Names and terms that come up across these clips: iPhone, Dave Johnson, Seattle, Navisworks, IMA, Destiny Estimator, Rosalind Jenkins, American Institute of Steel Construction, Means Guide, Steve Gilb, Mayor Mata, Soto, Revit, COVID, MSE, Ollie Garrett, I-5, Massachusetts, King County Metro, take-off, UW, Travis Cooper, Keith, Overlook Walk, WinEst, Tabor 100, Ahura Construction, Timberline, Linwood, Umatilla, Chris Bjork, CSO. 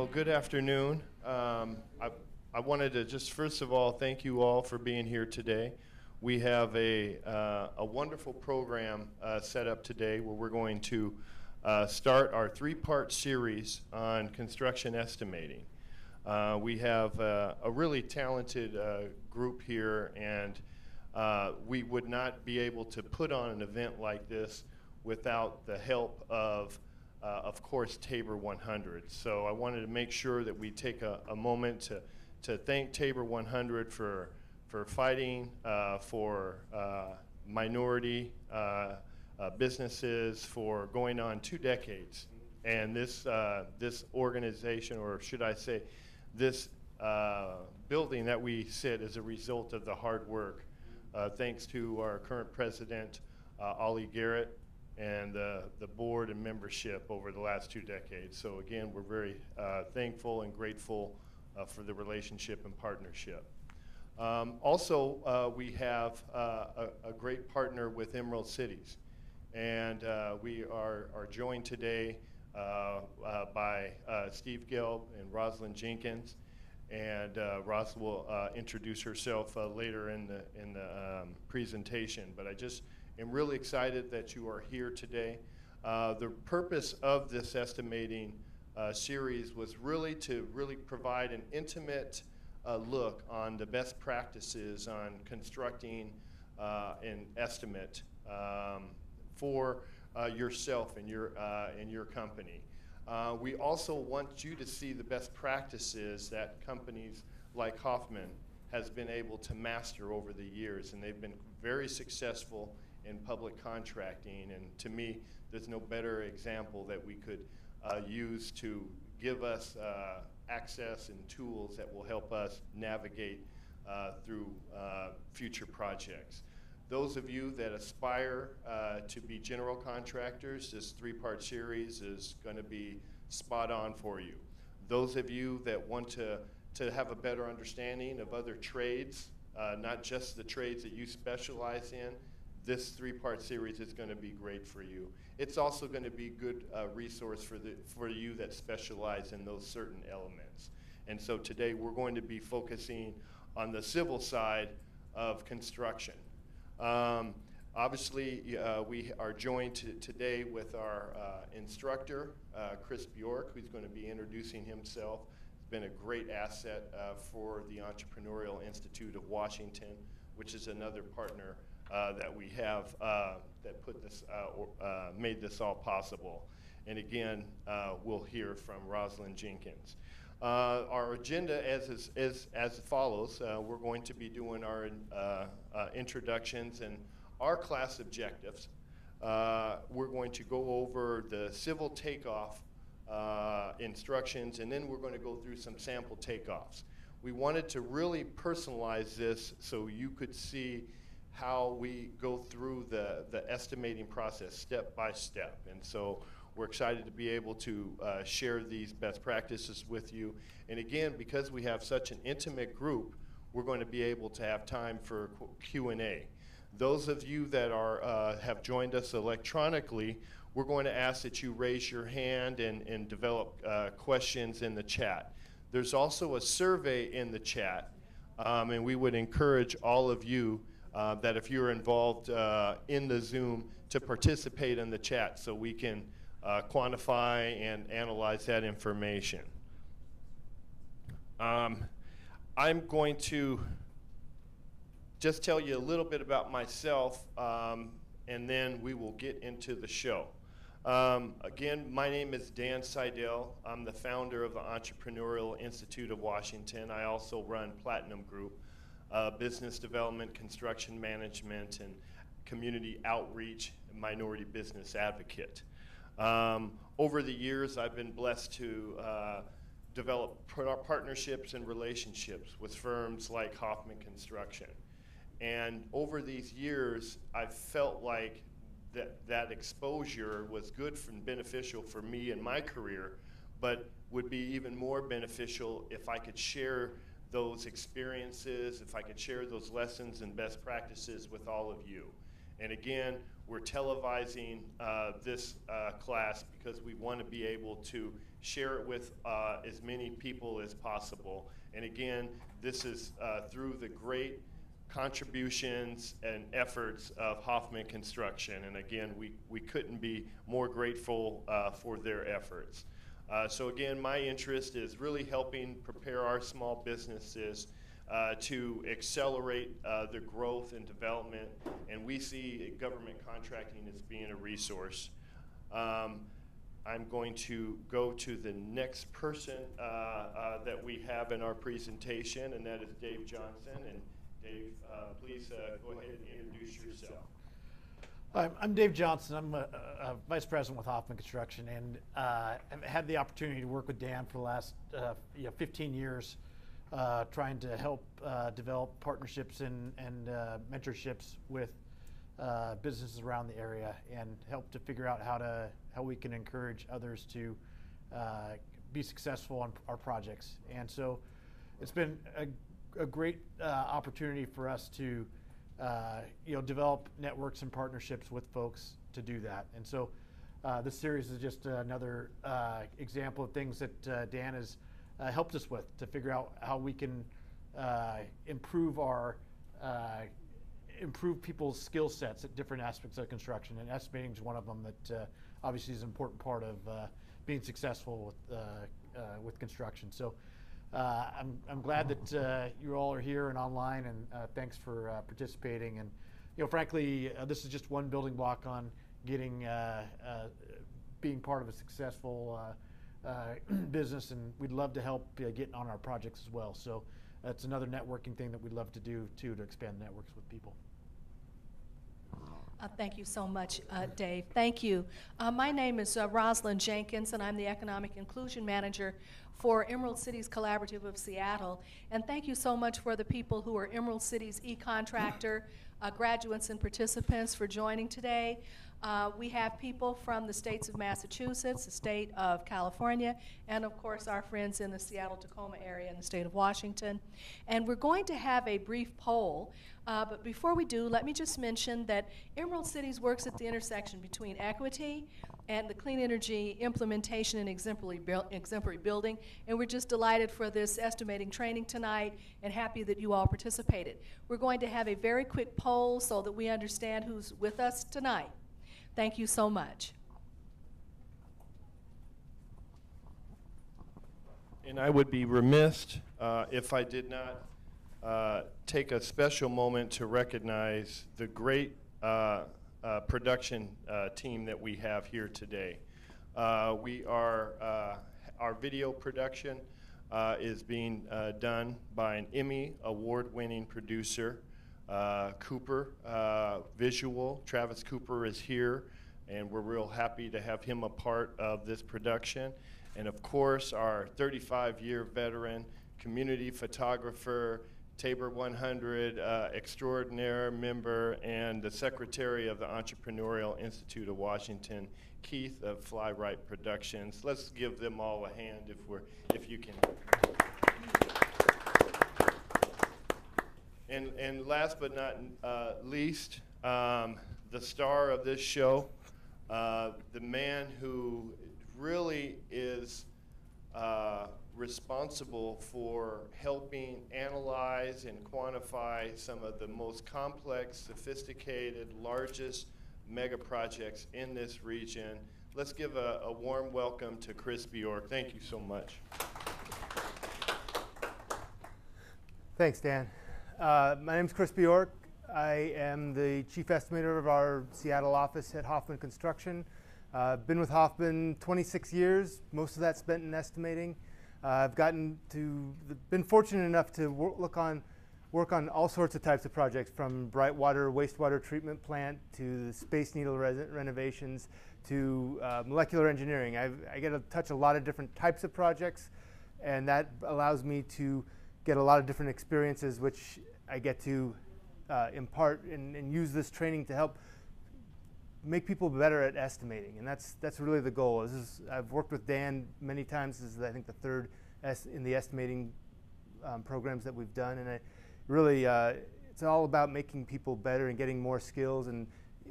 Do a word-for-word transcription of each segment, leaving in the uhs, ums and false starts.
Well, good afternoon. Um, I, I wanted to just first of all thank you all for being here today. We have a, uh, a wonderful program uh, set up today where we're going to uh, start our three-part series on construction estimating. Uh, we have uh, a really talented uh, group here, and uh, we would not be able to put on an event like this without the help of Uh, of course, Tabor one hundred. So I wanted to make sure that we take a, a moment to, to thank Tabor one hundred for, for fighting uh, for uh, minority uh, uh, businesses for going on two decades. And this, uh, this organization, or should I say, this uh, building that we sit is a result of the hard work. Uh, thanks to our current president, uh, Ollie Garrett, and uh, the board and membership over the last two decades. So again, we're very uh, thankful and grateful uh, for the relationship and partnership. Um, also, uh, we have uh, a, a great partner with Emerald Cities. And uh, we are, are joined today uh, uh, by uh, Steve Gilb and Rosalind Jenkins. And uh, Ros will uh, introduce herself uh, later in the, in the um, presentation. But I just I'm really excited that you are here today. Uh, the purpose of this estimating uh, series was really to really provide an intimate uh, look on the best practices on constructing uh, an estimate um, for uh, yourself and your, uh, and your company. Uh, we also want you to see the best practices that companies like Hoffman has been able to master over the years, and they've been very successful in public contracting. And to me, there's no better example that we could uh, use to give us uh, access and tools that will help us navigate uh, through uh, future projects. Those of you that aspire uh, to be general contractors, this three-part series is going to be spot on for you. Those of you that want to, to have a better understanding of other trades, uh, not just the trades that you specialize in, this three-part series is going to be great for you. It's also going to be a good uh, resource for, the, for you that specialize in those certain elements. And so today we're going to be focusing on the civil side of construction. Um, obviously, uh, we are joined to, today with our uh, instructor, uh, Chris Bjork, who's going to be introducing himself. He's been a great asset uh, for the Entrepreneurial Institute of Washington, which is another partner Uh, that we have uh, that put this, uh, or, uh, made this all possible. And again, uh, we'll hear from Rosalind Jenkins. Uh, our agenda as, is, is, as follows. Uh, we're going to be doing our uh, uh, introductions and our class objectives. Uh, we're going to go over the civil takeoff uh, instructions, and then we're going to go through some sample takeoffs. We wanted to really personalize this so you could see how we go through the, the estimating process step by step. And so we're excited to be able to uh, share these best practices with you. And again, because we have such an intimate group, we're going to be able to have time for Q and A. Those of you that are, uh, have joined us electronically, we're going to ask that you raise your hand and, and develop uh, questions in the chat. There's also a survey in the chat, um, and we would encourage all of you Uh, that if you're involved uh, in the Zoom to participate in the chat so we can uh, quantify and analyze that information. Um, I'm going to just tell you a little bit about myself, um, and then we will get into the show. Um, again, my name is Dan Seydel. I'm the founder of the Entrepreneurial Institute of Washington. I also run Platinum Group, Uh, business development, construction management, and community outreach, and minority business advocate. Um, over the years, I've been blessed to uh, develop partnerships and relationships with firms like Hoffman Construction. And over these years, I felt like that, that exposure was good and beneficial for me in my career, but would be even more beneficial if I could share those experiences, if I could share those lessons and best practices with all of you. And again, we're televising uh, this uh, class because we want to be able to share it with uh, as many people as possible. And again, this is uh, through the great contributions and efforts of Hoffman Construction. And again, we, we couldn't be more grateful uh, for their efforts. Uh, so again, my interest is really helping prepare our small businesses uh, to accelerate uh, their growth and development. And we see government contracting as being a resource. Um, I'm going to go to the next person uh, uh, that we have in our presentation, and that is Dave Johnson. And Dave, uh, please uh, go ahead and introduce yourself. Hi, I'm Dave Johnson. I'm a, a vice president with Hoffman Construction, and uh, I've had the opportunity to work with Dan for the last uh, you know, fifteen years, uh, trying to help uh, develop partnerships and, and uh, mentorships with uh, businesses around the area, and help to figure out how to how we can encourage others to uh, be successful on our projects. And so, it's been a, a great uh, opportunity for us to. Uh, you know, develop networks and partnerships with folks to do that. And so uh, this series is just another uh, example of things that uh, Dan has uh, helped us with to figure out how we can uh, improve our, uh, improve people's skill sets at different aspects of construction. And estimating is one of them that uh, obviously is an important part of uh, being successful with, uh, uh, with construction. So. Uh, I'm, I'm glad that uh, you all are here and online, and uh, thanks for uh, participating. And you know, frankly, uh, this is just one building block on getting, uh, uh, being part of a successful uh, uh, business, and we'd love to help uh, get on our projects as well. So that's another networking thing that we'd love to do too, to expand networks with people. Uh, thank you so much, uh, Dave. Thank you. Uh, my name is uh, Rosalind Jenkins, and I'm the Economic Inclusion Manager for Emerald Cities Collaborative of Seattle. And thank you so much for the people who are Emerald Cities e-contractor uh, graduates and participants for joining today. Uh, we have people from the states of Massachusetts, the state of California, and of course our friends in the Seattle-Tacoma area and the state of Washington. And we're going to have a brief poll. Uh, but before we do, let me just mention that Emerald Cities works at the intersection between equity and the clean energy implementation and exemplary, buil exemplary building. And we're just delighted for this estimating training tonight and happy that you all participated. We're going to have a very quick poll so that we understand who's with us tonight. Thank you so much. And I would be remiss uh, if I did not Uh, take a special moment to recognize the great uh, uh, production uh, team that we have here today. Uh, we are, uh, our video production uh, is being uh, done by an Emmy award-winning producer, uh, Cooper uh, Visual. Travis Cooper is here, and we're real happy to have him a part of this production. And of course, our thirty-five year veteran community photographer, Tabor one hundred uh, extraordinaire member, and the secretary of the Entrepreneurial Institute of Washington, Keith of Flywright Productions. Let's give them all a hand if we're, if you can. And and last but not uh, least, um, the star of this show, uh, the man who really is. Uh, responsible for helping analyze and quantify some of the most complex, sophisticated, largest mega projects in this region. Let's give a, a warm welcome to Chris Bjork. Thank you so much. Thanks, Dan. Uh, my name's Chris Bjork. I am the chief estimator of our Seattle office at Hoffman Construction. Uh, been with Hoffman twenty-six years, most of that spent in estimating. Uh, I've gotten to, been fortunate enough to wor look on, work on all sorts of types of projects, from Brightwater wastewater treatment plant to the Space Needle renovations to uh, molecular engineering. I've, I get to touch a lot of different types of projects, and that allows me to get a lot of different experiences, which I get to uh, impart and, and use this training to help make people better at estimating, and that's that's really the goal. This is, I've worked with Dan many times. This is, I think, the third es in the estimating um, programs that we've done, and I really uh, it's all about making people better and getting more skills and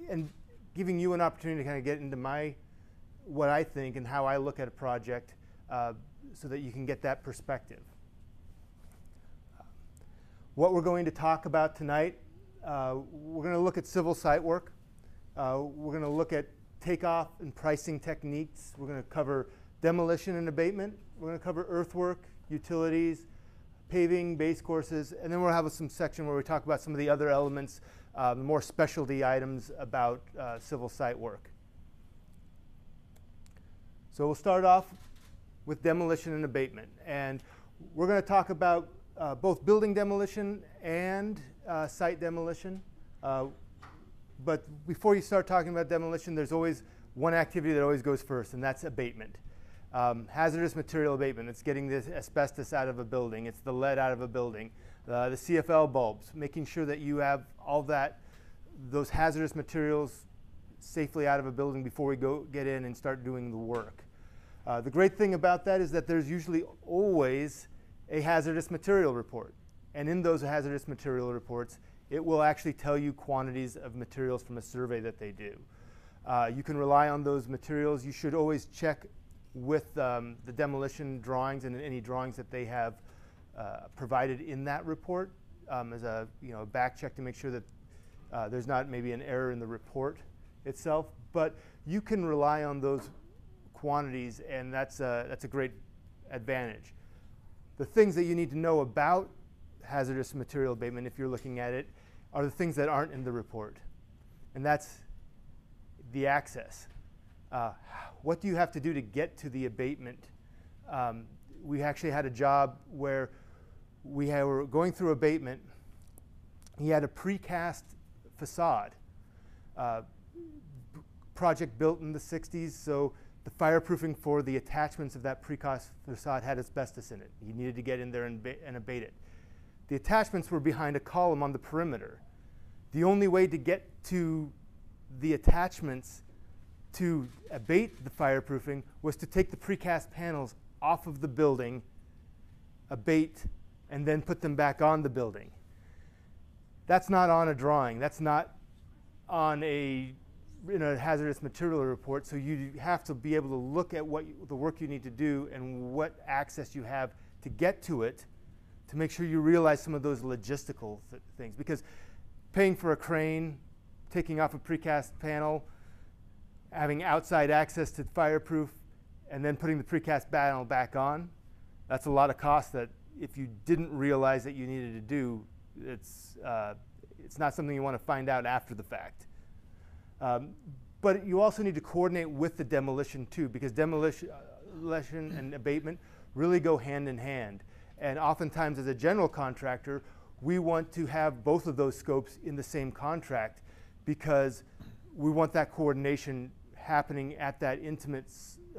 and giving you an opportunity to kind of get into my, what I think and how I look at a project uh, so that you can get that perspective. What we're going to talk about tonight, uh, we're going to look at civil site work. Uh, we're going to look at takeoff and pricing techniques. We're going to cover demolition and abatement. We're going to cover earthwork, utilities, paving, base courses, and then we'll have some section where we talk about some of the other elements, uh, the more specialty items about uh, civil site work. So we'll start off with demolition and abatement, and we're going to talk about uh, both building demolition and uh, site demolition. Uh, but before you start talking about demolition, there's always one activity that always goes first, and that's abatement. Um, hazardous material abatement. It's getting the asbestos out of a building. It's the lead out of a building. Uh, the C F L bulbs, making sure that you have all that, those hazardous materials safely out of a building before we go get in and start doing the work. Uh, the great thing about that is that there's usually always a hazardous material report. And in those hazardous material reports, it will actually tell you quantities of materials from a survey that they do. Uh, you can rely on those materials. You should always check with um, the demolition drawings and any drawings that they have uh, provided in that report um, as a you know back check to make sure that uh, there's not maybe an error in the report itself. But you can rely on those quantities, and that's a, that's a great advantage. The things that you need to know about hazardous material abatement, if you're looking at it, are the things that aren't in the report, and that's the access. Uh, what do you have to do to get to the abatement? Um, we actually had a job where we had, were going through abatement. He had a precast facade, uh, project built in the sixties, so the fireproofing for the attachments of that precast facade had asbestos in it. You needed to get in there and, and abate it. The attachments were behind a column on the perimeter. The only way to get to the attachments to abate the fireproofing was to take the precast panels off of the building, abate, and then put them back on the building. That's not on a drawing. That's not on a, in a hazardous material report. So you have to be able to look at what you, the work you need to do and what access you have to get to it to make sure you realize some of those logistical th things. Because paying for a crane, taking off a precast panel, having outside access to fireproof, and then putting the precast panel back on, that's a lot of cost that if you didn't realize that you needed to do, it's, uh, it's not something you want to find out after the fact. Um, but you also need to coordinate with the demolition too, because demolition and abatement really go hand in hand. And oftentimes as a general contractor, we want to have both of those scopes in the same contract because we want that coordination happening at that intimate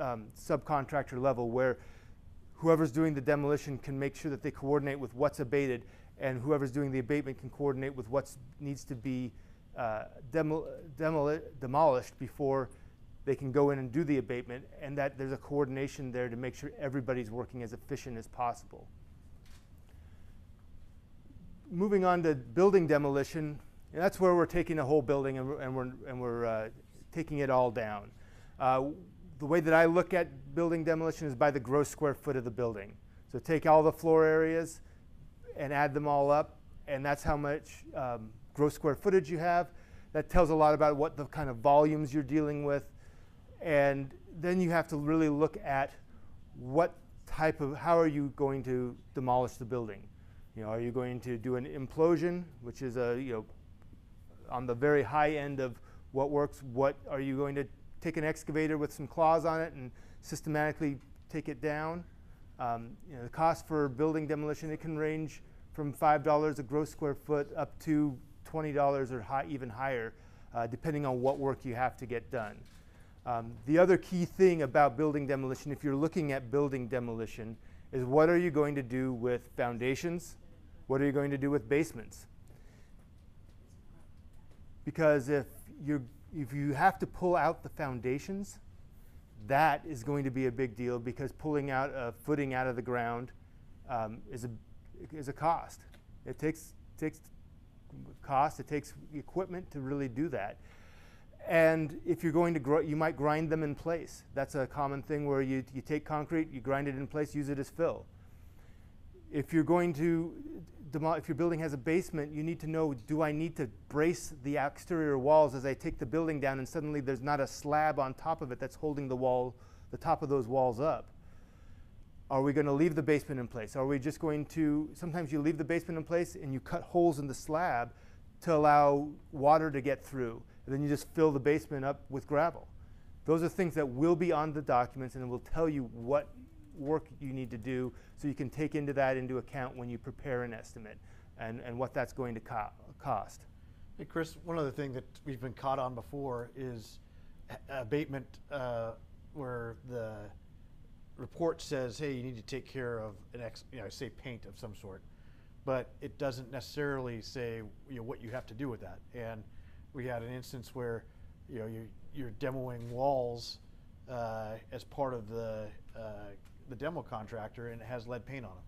um, subcontractor level where whoever's doing the demolition can make sure that they coordinate with what's abated, and whoever's doing the abatement can coordinate with what needs to be uh, demo demoli demolished before they can go in and do the abatement, and that there's a coordination there to make sure everybody's working as efficient as possible. Moving on to building demolition, and that's where we're taking a whole building and we're, and we're, and we're uh, taking it all down. Uh, the way that I look at building demolition is by the gross square foot of the building. So take all the floor areas and add them all up, and that's how much um, gross square footage you have. That tells a lot about what the kind of volumes you're dealing with. And then you have to really look at what type of, how are you going to demolish the building? You know, are you going to do an implosion, which is a, you know, on the very high end of what works? What are you going to take an excavator with some claws on it and systematically take it down? Um, you know, the cost for building demolition, it can range from five dollars a gross square foot up to twenty dollars or high, even higher, uh, depending on what work you have to get done. Um, the other key thing about building demolition, if you're looking at building demolition, is what are you going to do with foundations? What are you going to do with basements? Because if, you're, if you have to pull out the foundations, that is going to be a big deal, because pulling out a footing out of the ground um, is, a, is a cost. It takes, takes cost, it takes equipment to really do that. And if you're going to grow, you might grind them in place. That's a common thing where you, you take concrete, you grind it in place, use it as fill. If you're going to, if your building has a basement, you need to know, do I need to brace the exterior walls as I take the building down and suddenly there's not a slab on top of it that's holding the wall, the top of those walls up? Are we going to leave the basement in place? Are we just going to, sometimes you leave the basement in place and you cut holes in the slab to allow water to get through, and then you just fill the basement up with gravel. Those are things that will be on the documents and it will tell you what work you need to do, so you can take into that into account when you prepare an estimate and, and what that's going to co cost. Hey Chris, one other thing that we've been caught on before is abatement, uh, where the report says, hey, you need to take care of an ex, you know, say paint of some sort, but it doesn't necessarily say, you know, what you have to do with that. And we had an instance where, you know, you, you're demoing walls uh, as part of the uh, the demo contractor, and it has lead paint on them.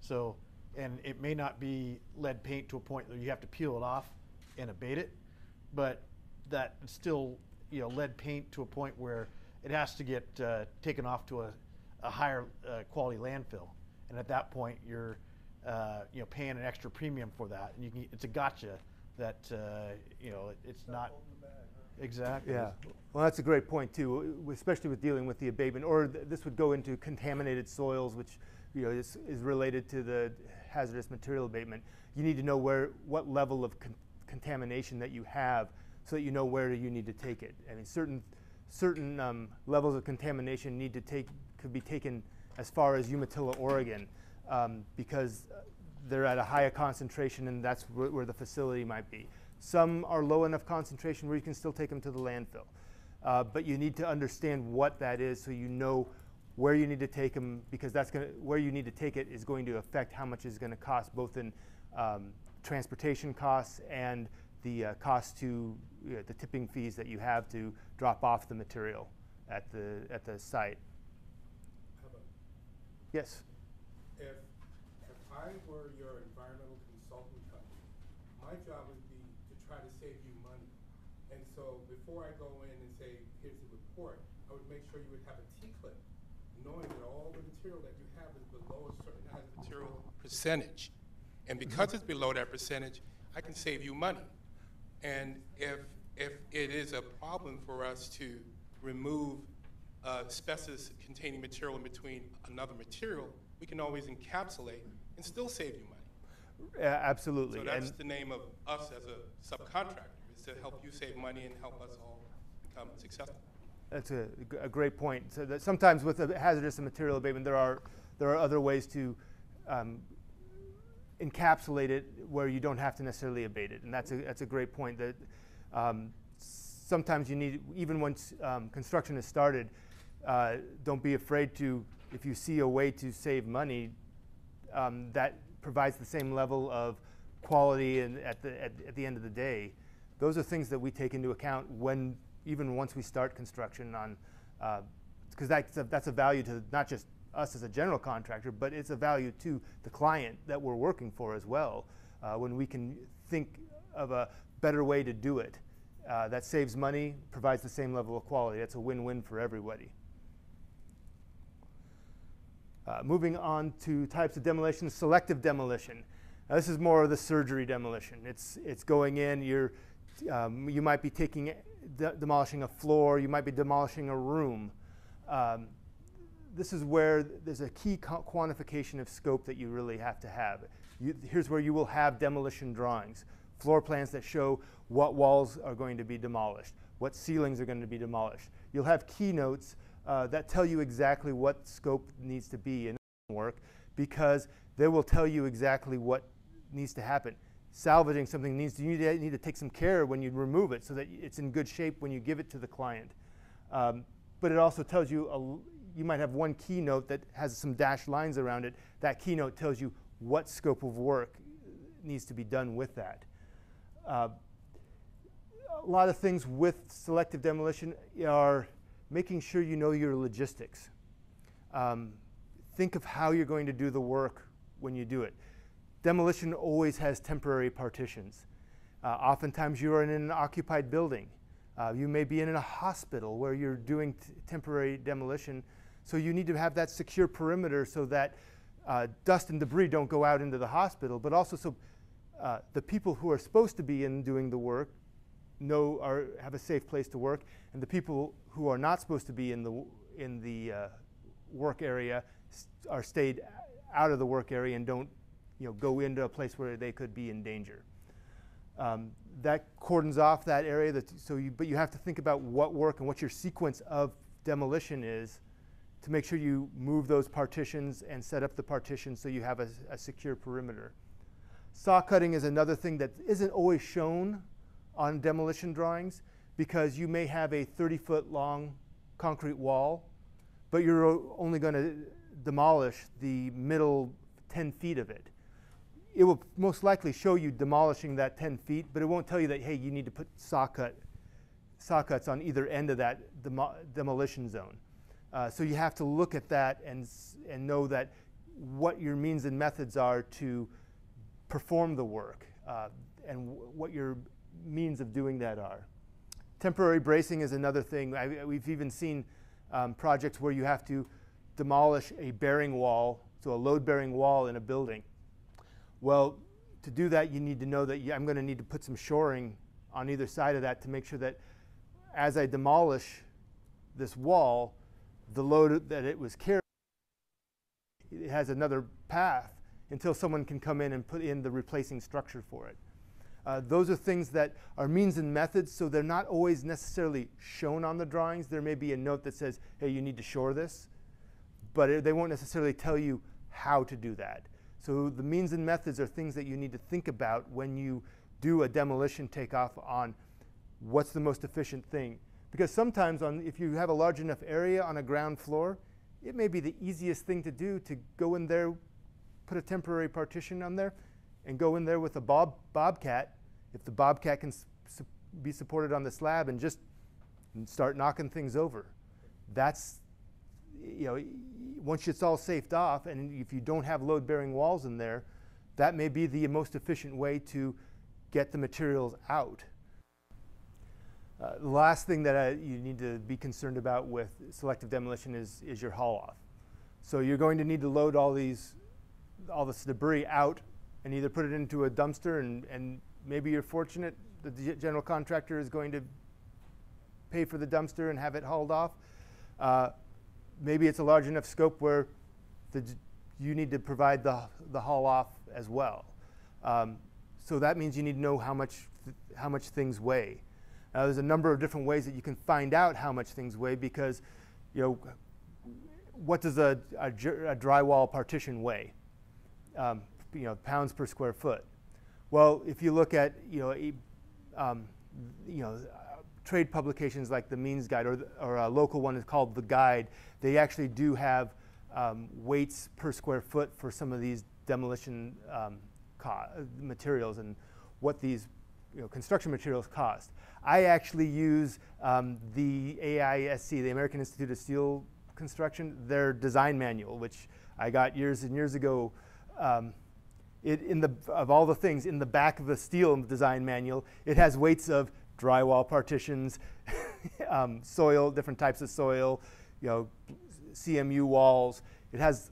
So, and it may not be lead paint to a point that you have to peel it off and abate it, but that still, you know, lead paint to a point where it has to get uh, taken off to a, a higher uh, quality landfill. And at that point, you're uh, you know, paying an extra premium for that, and you can, it's a gotcha that uh, you know, it, it's not. Exactly. Yeah. Well, that's a great point too, especially with dealing with the abatement. Or th this would go into contaminated soils, which, you know, is, is related to the hazardous material abatement. You need to know where, what level of con contamination that you have, so that you know where you need to take it. I mean, certain certain um, levels of contamination need to take could be taken as far as Umatilla, Oregon, um, because they're at a higher concentration, and that's wh where the facility might be. Some are low enough concentration where you can still take them to the landfill. Uh, but you need to understand what that is, so you know where you need to take them, because that's gonna, where you need to take it is going to affect how much it's going to cost, both in um, transportation costs and the uh, cost to, you know, the tipping fees that you have to drop off the material at the, at the site. How about, yes? If, if I were your environmental consultant company, my job would be try to save you money. And so before I go in and say, here's the report, I would make sure you would have a T-clip, knowing that all the material that you have is below a certain hazardous material percentage. And because it's below that percentage, I can save you money. And if, if it is a problem for us to remove uh, asbestos containing material in between another material, we can always encapsulate and still save you money. Uh, absolutely. So that's and the name of us as a subcontractor, is to help you save money and help us all become successful. That's a, a great point. So that sometimes with a hazardous and material abatement, there are, there are other ways to um, encapsulate it where you don't have to necessarily abate it. And that's a, that's a great point, that um, sometimes you need, even once um, construction is started, uh, don't be afraid to, if you see a way to save money, um, that provides the same level of quality and at the at, at the end of the day. Those are things that we take into account when, even once we start construction on, because uh, that's, a, that's a value to not just us as a general contractor, but it's a value to the client that we're working for as well. Uh, when we can think of a better way to do it, uh, that saves money, provides the same level of quality. That's a win-win for everybody. Uh, moving on to types of demolition, selective demolition. Now, this is more of the surgery demolition. It's, it's going in, you're, um, you might be taking, de demolishing a floor, you might be demolishing a room. Um, this is where there's a key quantification of scope that you really have to have. You, here's where you will have demolition drawings, floor plans that show what walls are going to be demolished, what ceilings are going to be demolished. You'll have keynotes Uh, that tell you exactly what scope needs to be in work, because they will tell you exactly what needs to happen. Salvaging something needs to, you need to take some care when you remove it so that it's in good shape when you give it to the client. Um, but it also tells you, a, you might have one keynote that has some dashed lines around it. That keynote tells you what scope of work needs to be done with that. Uh, a lot of things with selective demolition are making sure you know your logistics. Um, think of how you're going to do the work when you do it. Demolition always has temporary partitions. Uh, oftentimes you are in an occupied building. Uh, you may be in a hospital where you're doing t temporary demolition. So you need to have that secure perimeter so that uh, dust and debris don't go out into the hospital, but also so uh, the people who are supposed to be in doing the work know are have a safe place to work, and the people who are not supposed to be in the in the uh, work area st are stayed out of the work area and don't you know go into a place where they could be in danger. Um, that cordons off that area. That so you but you have to think about what work and what your sequence of demolition is to make sure you move those partitions and set up the partitions so you have a, a secure perimeter. Saw cutting is another thing that isn't always shown on demolition drawings, because you may have a thirty foot long concrete wall, but you're only going to demolish the middle ten feet of it. It will most likely show you demolishing that ten feet, but it won't tell you that, hey, you need to put saw cut, saw cuts on either end of that demo demolition zone. Uh, so you have to look at that and, and know that what your means and methods are to perform the work, uh, and w what your means of doing that are. Temporary bracing is another thing. I, we've even seen um, projects where you have to demolish a bearing wall, so a load-bearing wall in a building. Well, to do that, you need to know that you, I'm going to need to put some shoring on either side of that to make sure that as I demolish this wall, the load that it was carrying, it has another path until someone can come in and put in the replacing structure for it. Uh, those are things that are means and methods, so they're not always necessarily shown on the drawings. There may be a note that says, hey, you need to shore this, but it, they won't necessarily tell you how to do that. So the means and methods are things that you need to think about when you do a demolition takeoff on what's the most efficient thing. Because sometimes on, if you have a large enough area on a ground floor, it may be the easiest thing to do to go in there, put a temporary partition on there, and go in there with a bob, bobcat, if the bobcat can su be supported on the slab, and just start knocking things over. That's, you know, once it's all safed off, and if you don't have load-bearing walls in there, that may be the most efficient way to get the materials out. Uh, the last thing that I, you need to be concerned about with selective demolition is, is your haul off. So you're going to need to load all these, all this debris out and either put it into a dumpster, and, and maybe you're fortunate that the general contractor is going to pay for the dumpster and have it hauled off. Uh, maybe it's a large enough scope where the, you need to provide the, the haul off as well. Um, so that means you need to know how much, how much things weigh. Uh, there's a number of different ways that you can find out how much things weigh, because, you know, what does a, a, a drywall partition weigh? Um, you know, pounds per square foot. Well, if you look at, you know, a, um, you know, uh, trade publications like the Means Guide, or, the, or a local one is called The Guide, they actually do have um, weights per square foot for some of these demolition um, co materials and what these you know, construction materials cost. I actually use um, the A I S C, the American Institute of Steel Construction, their design manual, which I got years and years ago. Um, it, in the, of all the things, in the back of the steel design manual, it has weights of drywall partitions, um, soil, different types of soil, you know, C M U walls. It has,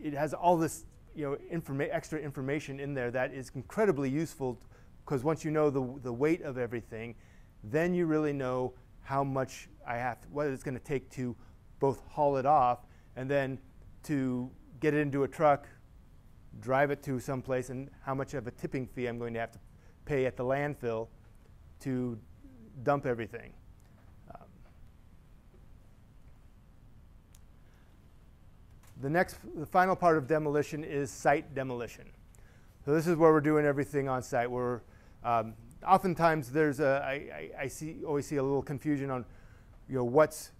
it has all this you know, informa- extra information in there that is incredibly useful, because once you know the, the weight of everything, then you really know how much I have to, what it's going to take to both haul it off and then to get it into a truck, drive it to someplace, and how much of a tipping fee I'm going to have to pay at the landfill to dump everything. Um, the next, the final part of demolition is site demolition. So this is where we're doing everything on site. We're um, oftentimes there's a I, I, I see always see a little confusion on, you know, what's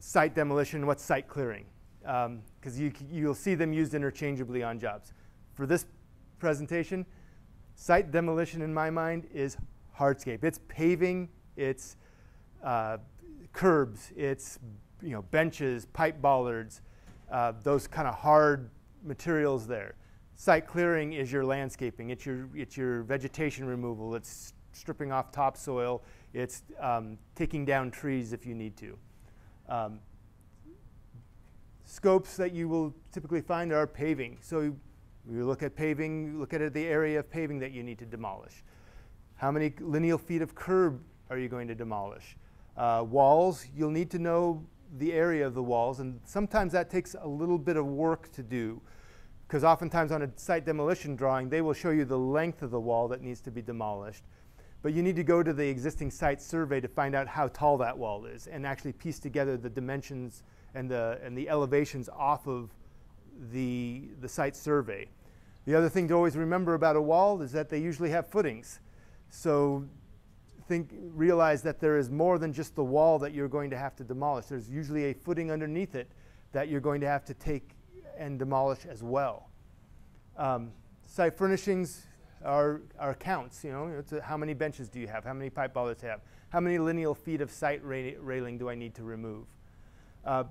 site demolition, what's site clearing, because um, you you'll see them used interchangeably on jobs. For this presentation, site demolition in my mind is hardscape. It's paving, it's uh, curbs, it's you know benches, pipe bollards, uh, those kind of hard materials there. Site clearing is your landscaping. It's your it's your vegetation removal. It's stripping off topsoil. It's um, taking down trees if you need to. Um, scopes that you will typically find are paving. So you, you look at paving, you look at the area of paving that you need to demolish. How many lineal feet of curb are you going to demolish? Uh, walls, you'll need to know the area of the walls, and sometimes that takes a little bit of work to do, because oftentimes on a site demolition drawing, they will show you the length of the wall that needs to be demolished. But you need to go to the existing site survey to find out how tall that wall is and actually piece together the dimensions and the, and the elevations off of the, the site survey. The other thing to always remember about a wall is that they usually have footings. So think, realize that there is more than just the wall that you're going to have to demolish. There's usually a footing underneath it that you're going to have to take and demolish as well. Um, site furnishings are, are counts, you know, it's a, how many benches do you have? How many pipe ballers do you have? How many lineal feet of site ra railing do I need to remove? Uh,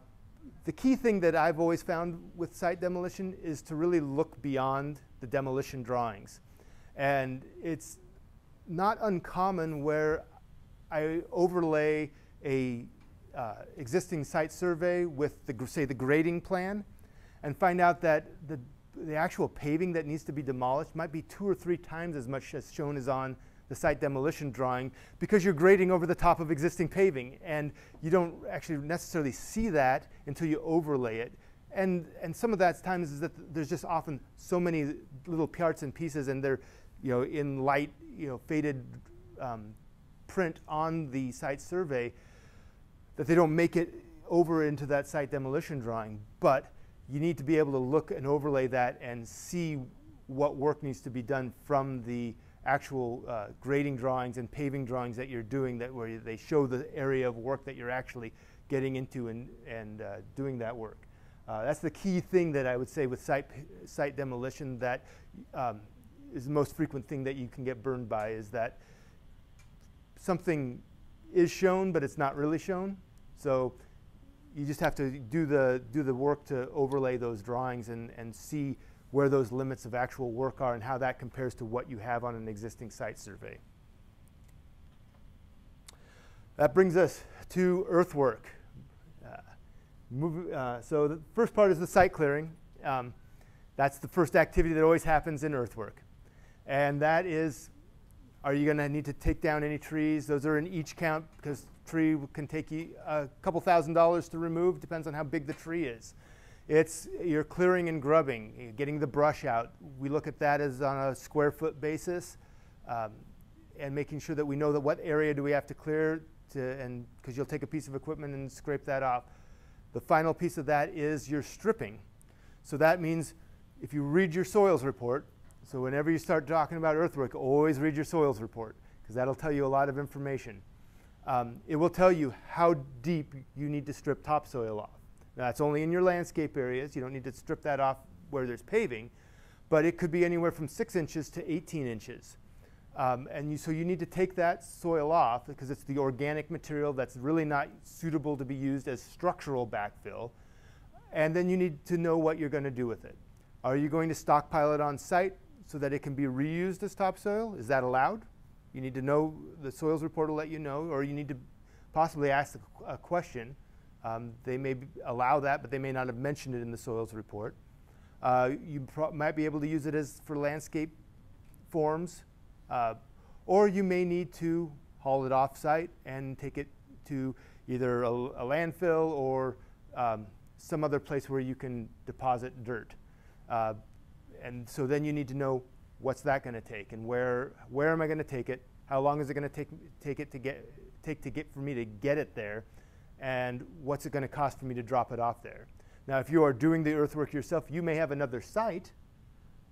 the key thing that I've always found with site demolition is to really look beyond the demolition drawings. And it's not uncommon where I overlay a uh, existing site survey with, the, say, the grading plan, and find out that the, the actual paving that needs to be demolished might be two or three times as much as shown is on the site demolition drawing, because you're grading over the top of existing paving, and you don't actually necessarily see that until you overlay it. And, and some of that times is that there's just often so many little parts and pieces, and they're, you know, in light, you know, faded um, print on the site survey that they don't make it over into that site demolition drawing. But you need to be able to look and overlay that and see what work needs to be done from the actual uh, grading drawings and paving drawings that you're doing, that where they show the area of work that you're actually getting into and, and uh, doing that work. Uh, that's the key thing that I would say with site, site demolition, that um, is the most frequent thing that you can get burned by, is that something is shown, but it's not really shown. So you just have to do the, do the work to overlay those drawings and, and see where those limits of actual work are and how that compares to what you have on an existing site survey. That brings us to earthwork. Uh, move, uh, so the first part is the site clearing. Um, that's the first activity that always happens in earthwork. And that is, are you going to need to take down any trees? Those are in each count, because tree can take you a couple thousand dollars to remove, depends on how big the tree is. It's your clearing and grubbing, you're getting the brush out. We look at that as on a square foot basis, um, and making sure that we know that what area do we have to clear, to, and because you'll take a piece of equipment and scrape that off. The final piece of that is your stripping. So that means if you read your soils report, so whenever you start talking about earthwork, always read your soils report, because that'll tell you a lot of information. Um, it will tell you how deep you need to strip topsoil off. Now, that's only in your landscape areas. You don't need to strip that off where there's paving, but it could be anywhere from six inches to eighteen inches. Um, and you, so you need to take that soil off, because it's the organic material that's really not suitable to be used as structural backfill. And then you need to know what you're going to do with it. Are you going to stockpile it on site so that it can be reused as topsoil? Is that allowed? You need to know, the soils report will let you know, or you need to possibly ask a question. Um, they may allow that, but they may not have mentioned it in the soils report. Uh, you pro might be able to use it as for landscape forms, uh, or you may need to haul it off-site and take it to either a, a landfill or um, some other place where you can deposit dirt. Uh, and so then you need to know, what's that going to take, and where where am I going to take it? How long is it going to take take it to get take to get for me to get it there, and what's it going to cost for me to drop it off there? Now, if you are doing the earthwork yourself, you may have another site,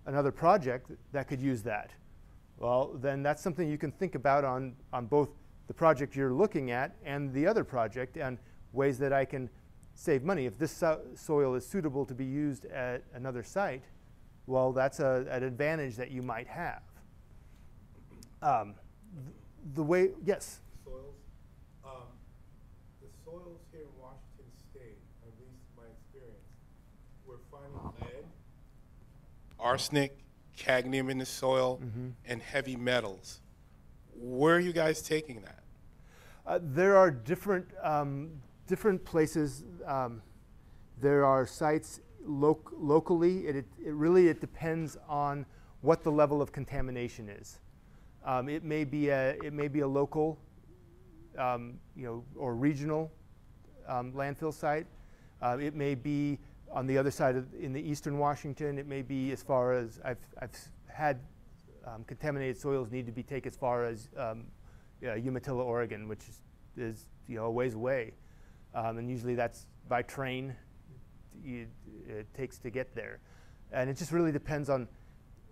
another project that could use that. Well, then that's something you can think about on on both the project you're looking at and the other project, and ways that I can save money. If this so soil is suitable to be used at another site, well, that's a, an advantage that you might have. Um, the, the way, yes? Soils. Um, the soils here in Washington State, at least in my experience, we're finding lead, arsenic, cadmium in the soil, mm-hmm. and heavy metals. Where are you guys taking that? Uh, there are different, um, different places. Um, there are sites lo locally. It, it, it really it depends on what the level of contamination is. Um, it may be a it may be a local, um, you know, or regional um, landfill site. Uh, it may be on the other side of in the eastern Washington. It may be as far as I've I've had um, contaminated soils need to be taken as far as um, uh, Umatilla, Oregon, which is, is you know a ways away, um, and usually that's by train. You, it takes to get there, and it just really depends on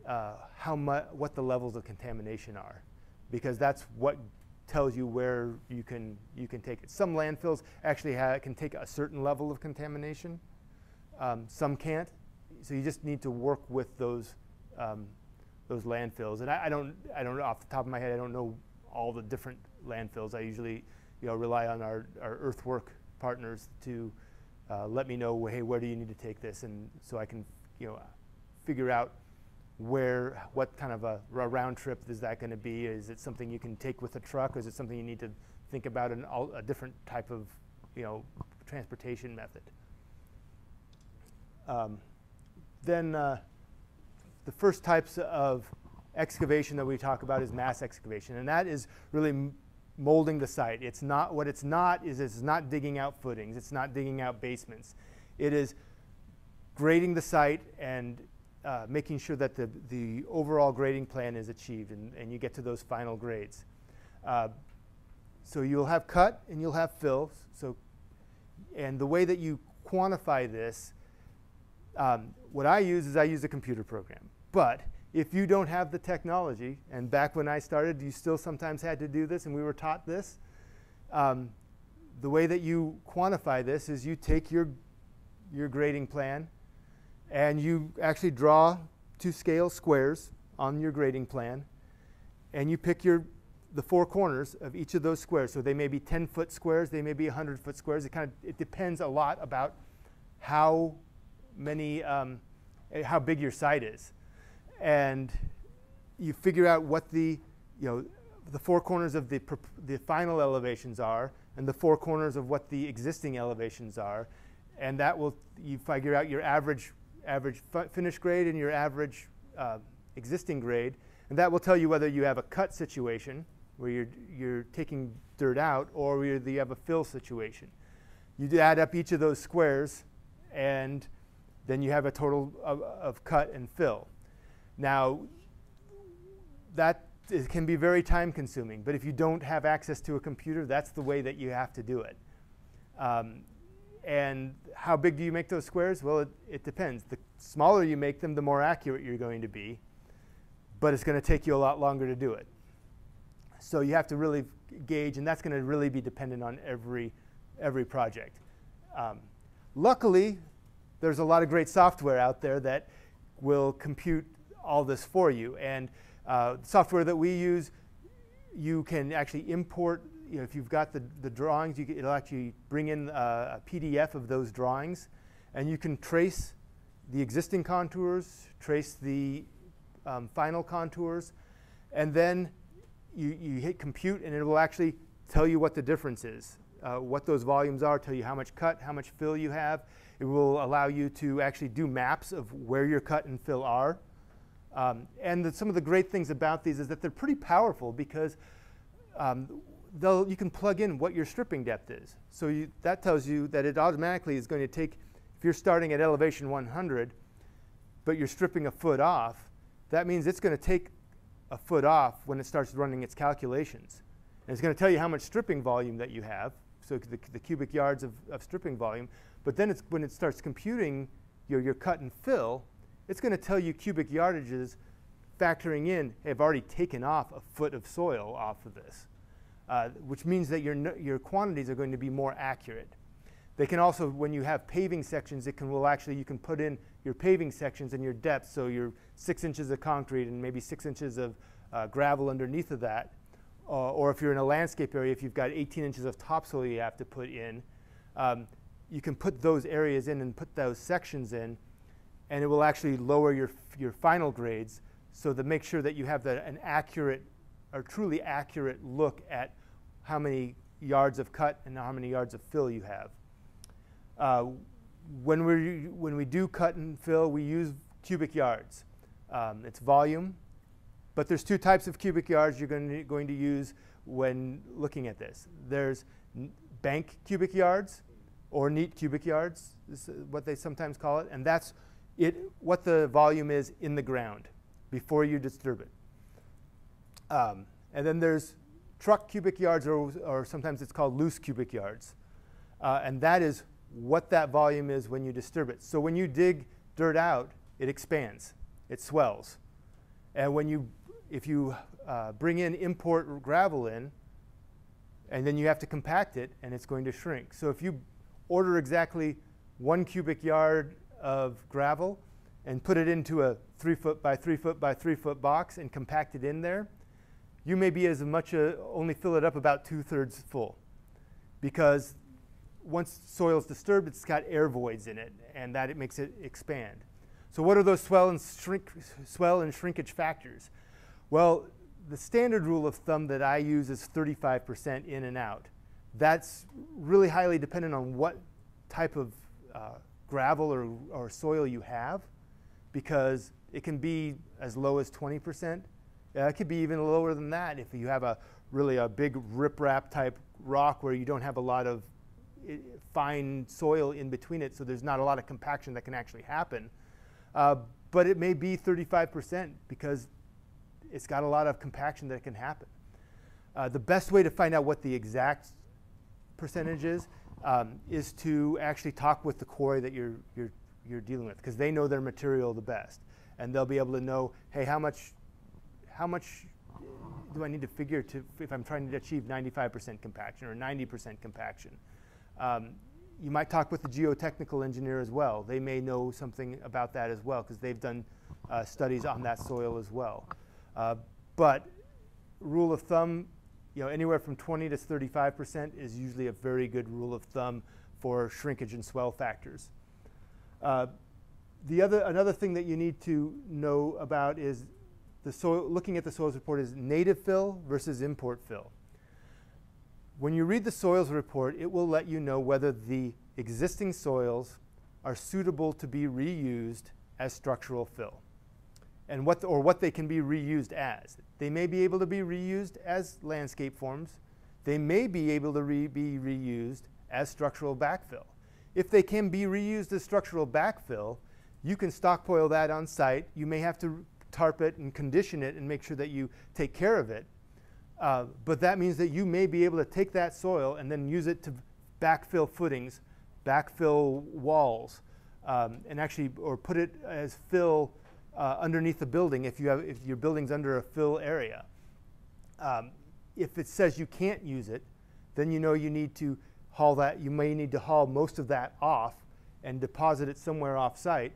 uh, how much what the levels of contamination are, because that's what tells you where you can you can take it. Some landfills actually ha can take a certain level of contamination. Um, some can't, so you just need to work with those um, those landfills. And I, I don't I don't off the top of my head I don't know all the different landfills. I usually you know rely on our our earthwork partners to Uh, let me know, hey, where do you need to take this, and so I can, you know, figure out where, what kind of a, a round trip is that going to be? Is it something you can take with a truck, or is it something you need to think about an all, a different type of, you know, transportation method? Um, then uh, the first types of excavation that we talk about is mass excavation, and that is really molding the site. It's not, what it's not is it's not digging out footings. It's not digging out basements. It is grading the site and uh, making sure that the, the overall grading plan is achieved and, and you get to those final grades. Uh, so you'll have cut and you'll have fill. So, and the way that you quantify this, um, what I use is I use a computer program. But if you don't have the technology, and back when I started, you still sometimes had to do this, and we were taught this. Um, the way that you quantify this is you take your, your grading plan, and you actually draw to scale squares on your grading plan, and you pick your, the four corners of each of those squares. So they may be ten-foot squares, they may be one hundred-foot squares. It kind of it depends a lot about how many, um, how big your site is. And you figure out what the, you know, the four corners of the, the final elevations are and the four corners of what the existing elevations are. And that will, you figure out your average, average finish grade and your average uh, existing grade. And that will tell you whether you have a cut situation where you're, you're taking dirt out or you're the, you have a fill situation. You add up each of those squares and then you have a total of, of cut and fill. Now, that is, can be very time-consuming, but if you don't have access to a computer, that's the way that you have to do it. Um, and how big do you make those squares? Well, it, it depends. The smaller you make them, the more accurate you're going to be, but it's going to take you a lot longer to do it. So you have to really gauge, and that's going to really be dependent on every, every project. Um, luckily, there's a lot of great software out there that will compute all this for you, and uh, software that we use, you can actually import. You know, if you've got the the drawings, you can, it'll actually bring in uh, a P D F of those drawings, and you can trace the existing contours, trace the um, final contours, and then you you hit compute, and it will actually tell you what the difference is, uh, what those volumes are, tell you how much cut, how much fill you have. It will allow you to actually do maps of where your cut and fill are. Um, and the, some of the great things about these is that they're pretty powerful because um, they'll, you can plug in what your stripping depth is. So you, that tells you that it automatically is going to take, if you're starting at elevation one hundred, but you're stripping a foot off, that means it's going to take a foot off when it starts running its calculations. And it's going to tell you how much stripping volume that you have, so the, the cubic yards of, of stripping volume. But then it's, when it starts computing your, your cut and fill, it's going to tell you cubic yardages factoring in, hey, I've already taken off a foot of soil off of this, uh, which means that your, your quantities are going to be more accurate. They can also, when you have paving sections, it can, well, actually, you can put in your paving sections and your depth, so your six inches of concrete and maybe six inches of uh, gravel underneath of that. Uh, or if you're in a landscape area, if you've got eighteen inches of topsoil you have to put in, um, you can put those areas in and put those sections in. And it will actually lower your, your final grades, so to make sure that you have the, an accurate or truly accurate look at how many yards of cut and how many yards of fill you have. Uh, when, we, when we do cut and fill, we use cubic yards. Um, it's volume, but there's two types of cubic yards you're going to, going to use when looking at this. There's bank cubic yards, or neat cubic yards, is what they sometimes call it, and that's it, what the volume is in the ground before you disturb it. Um, and then there's truck cubic yards, or, or sometimes it's called loose cubic yards, uh, and that is what that volume is when you disturb it. So when you dig dirt out, it expands, it swells, and when you, if you uh, bring in import gravel in, and then you have to compact it, and it's going to shrink. So if you order exactly one cubic yard of gravel and put it into a three foot by three foot by three foot box and compact it in there, you may be as much a, only fill it up about two thirds full, because once soil's disturbed, it's got air voids in it, and that it makes it expand. So what are those swell and shrink, swell and shrinkage factors? Well, the standard rule of thumb that I use is thirty-five percent in and out. That's really highly dependent on what type of uh, gravel or, or soil you have, because it can be as low as twenty percent. Uh, it could be even lower than that if you have a really a big riprap type rock where you don't have a lot of uh, fine soil in between it, so there's not a lot of compaction that can actually happen. Uh, but it may be thirty-five percent because it's got a lot of compaction that can happen. Uh, the best way to find out what the exact percentage is um, is to actually talk with the quarry that you're, you're, you're dealing with, because they know their material the best. And they'll be able to know, hey, how much, how much do I need to figure to, if I'm trying to achieve ninety-five percent compaction or ninety percent compaction? Um, you might talk with the geotechnical engineer as well. They may know something about that as well, because they've done uh, studies on that soil as well. Uh, but rule of thumb, you know, anywhere from twenty to thirty-five percent is usually a very good rule of thumb for shrinkage and swell factors. Uh, the other, another thing that you need to know about is the soil, looking at the soils report, is native fill versus import fill. When you read the soils report, it will let you know whether the existing soils are suitable to be reused as structural fill, and what the, or what they can be reused as. They may be able to be reused as landscape forms. They may be able to re be reused as structural backfill. If they can be reused as structural backfill, you can stockpile that on site. You may have to tarp it and condition it and make sure that you take care of it. Uh, but that means that you may be able to take that soil and then use it to backfill footings, backfill walls, um, and actually, or put it as fill Uh, underneath the building if you have, if your building's under a fill area. Um, if it says you can't use it, then you know you need to haul that, you may need to haul most of that off and deposit it somewhere off site,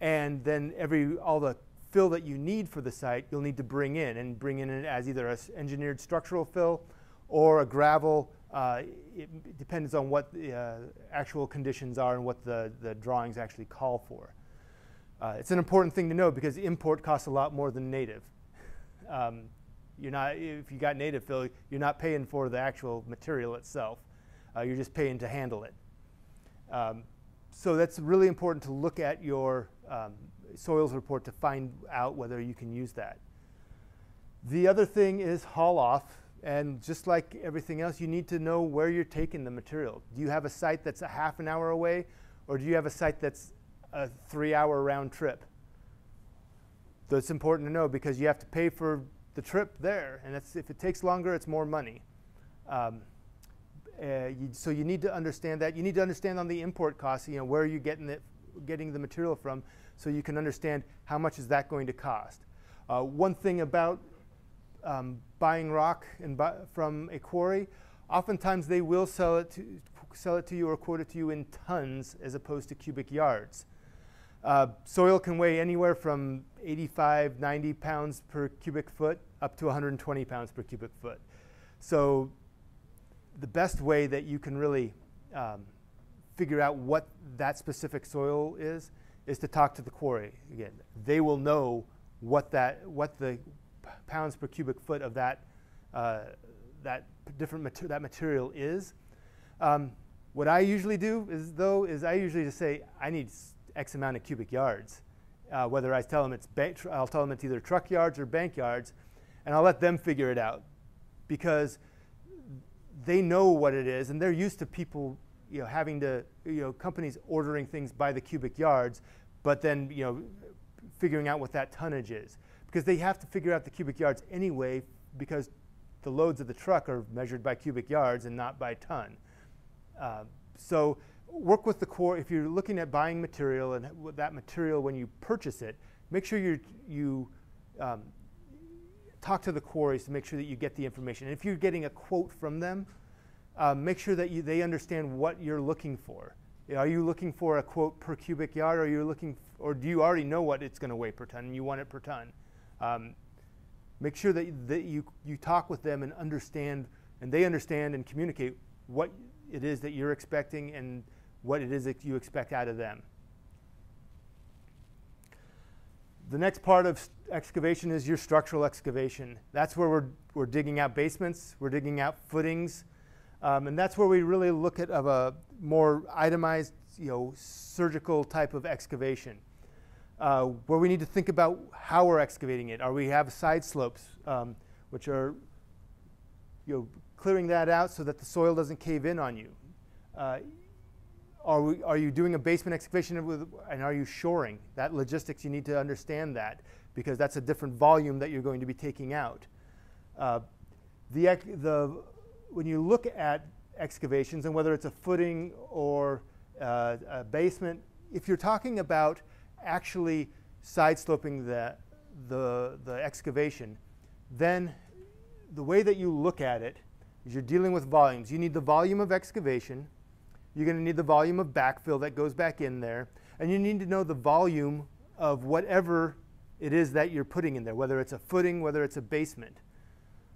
and then every, all the fill that you need for the site you'll need to bring in, and bring in it as either an engineered structural fill or a gravel. Uh, it depends on what the uh, actual conditions are and what the, the drawings actually call for. Uh, it's an important thing to know, because import costs a lot more than native. Um, you're not, if you got native fill, you're not paying for the actual material itself. Uh, you're just paying to handle it. Um, so that's really important to look at your um, soils report to find out whether you can use that. The other thing is haul off. And just like everything else, you need to know where you're taking the material. Do you have a site that's a half an hour away, or do you have a site that's a three hour round trip? That's important to know, because you have to pay for the trip there, and that's, if it takes longer, it's more money. Um, uh, you, so you need to understand that. You need to understand on the import costs, you know, where are you getting it, getting the material from, so you can understand how much is that going to cost. Uh, one thing about um, buying rock and bu from a quarry, oftentimes they will sell it to sell it to you or quote it to you in tons as opposed to cubic yards. Uh, soil can weigh anywhere from eighty-five, ninety pounds per cubic foot up to one hundred twenty pounds per cubic foot. So the best way that you can really um, figure out what that specific soil is is to talk to the quarry. Again, they will know what that, what the pounds per cubic foot of that uh, that different mater that material is. Um, what I usually do is though is I usually just say I need X amount of cubic yards, uh, whether I tell them it's bank tr I'll tell them it's either truck yards or bank yards, and I'll let them figure it out because they know what it is and they're used to people you know having to you know companies ordering things by the cubic yards, but then you know figuring out what that tonnage is because they have to figure out the cubic yards anyway because the loads of the truck are measured by cubic yards and not by ton. Uh, so work with the core. If you're looking at buying material and that material when you purchase it, make sure you you um, talk to the quarries to make sure that you get the information. And if you're getting a quote from them, uh, make sure that you, they understand what you're looking for. Are you looking for a quote per cubic yard, or are you looking, or do you already know what it's going to weigh per ton and you want it per ton? Um, make sure that, that you you talk with them and understand, and they understand and communicate what it is that you're expecting and what it is that you expect out of them. The next part of excavation is your structural excavation. That's where we're, we're digging out basements, we're digging out footings, um, and that's where we really look at of a more itemized, you know, surgical type of excavation, uh, where we need to think about how we're excavating it. Are we have side slopes, um, which are, you know, clearing that out so that the soil doesn't cave in on you. Uh, are, we, are you doing a basement excavation with, and are you shoring? That logistics, you need to understand that because that's a different volume that you're going to be taking out. Uh, the, the, when you look at excavations and whether it's a footing or uh, a basement, if you're talking about actually side sloping the, the, the excavation, then the way that you look at it is you're dealing with volumes. You need the volume of excavation, you're going to need the volume of backfill that goes back in there, and you need to know the volume of whatever it is that you're putting in there, whether it's a footing, whether it's a basement.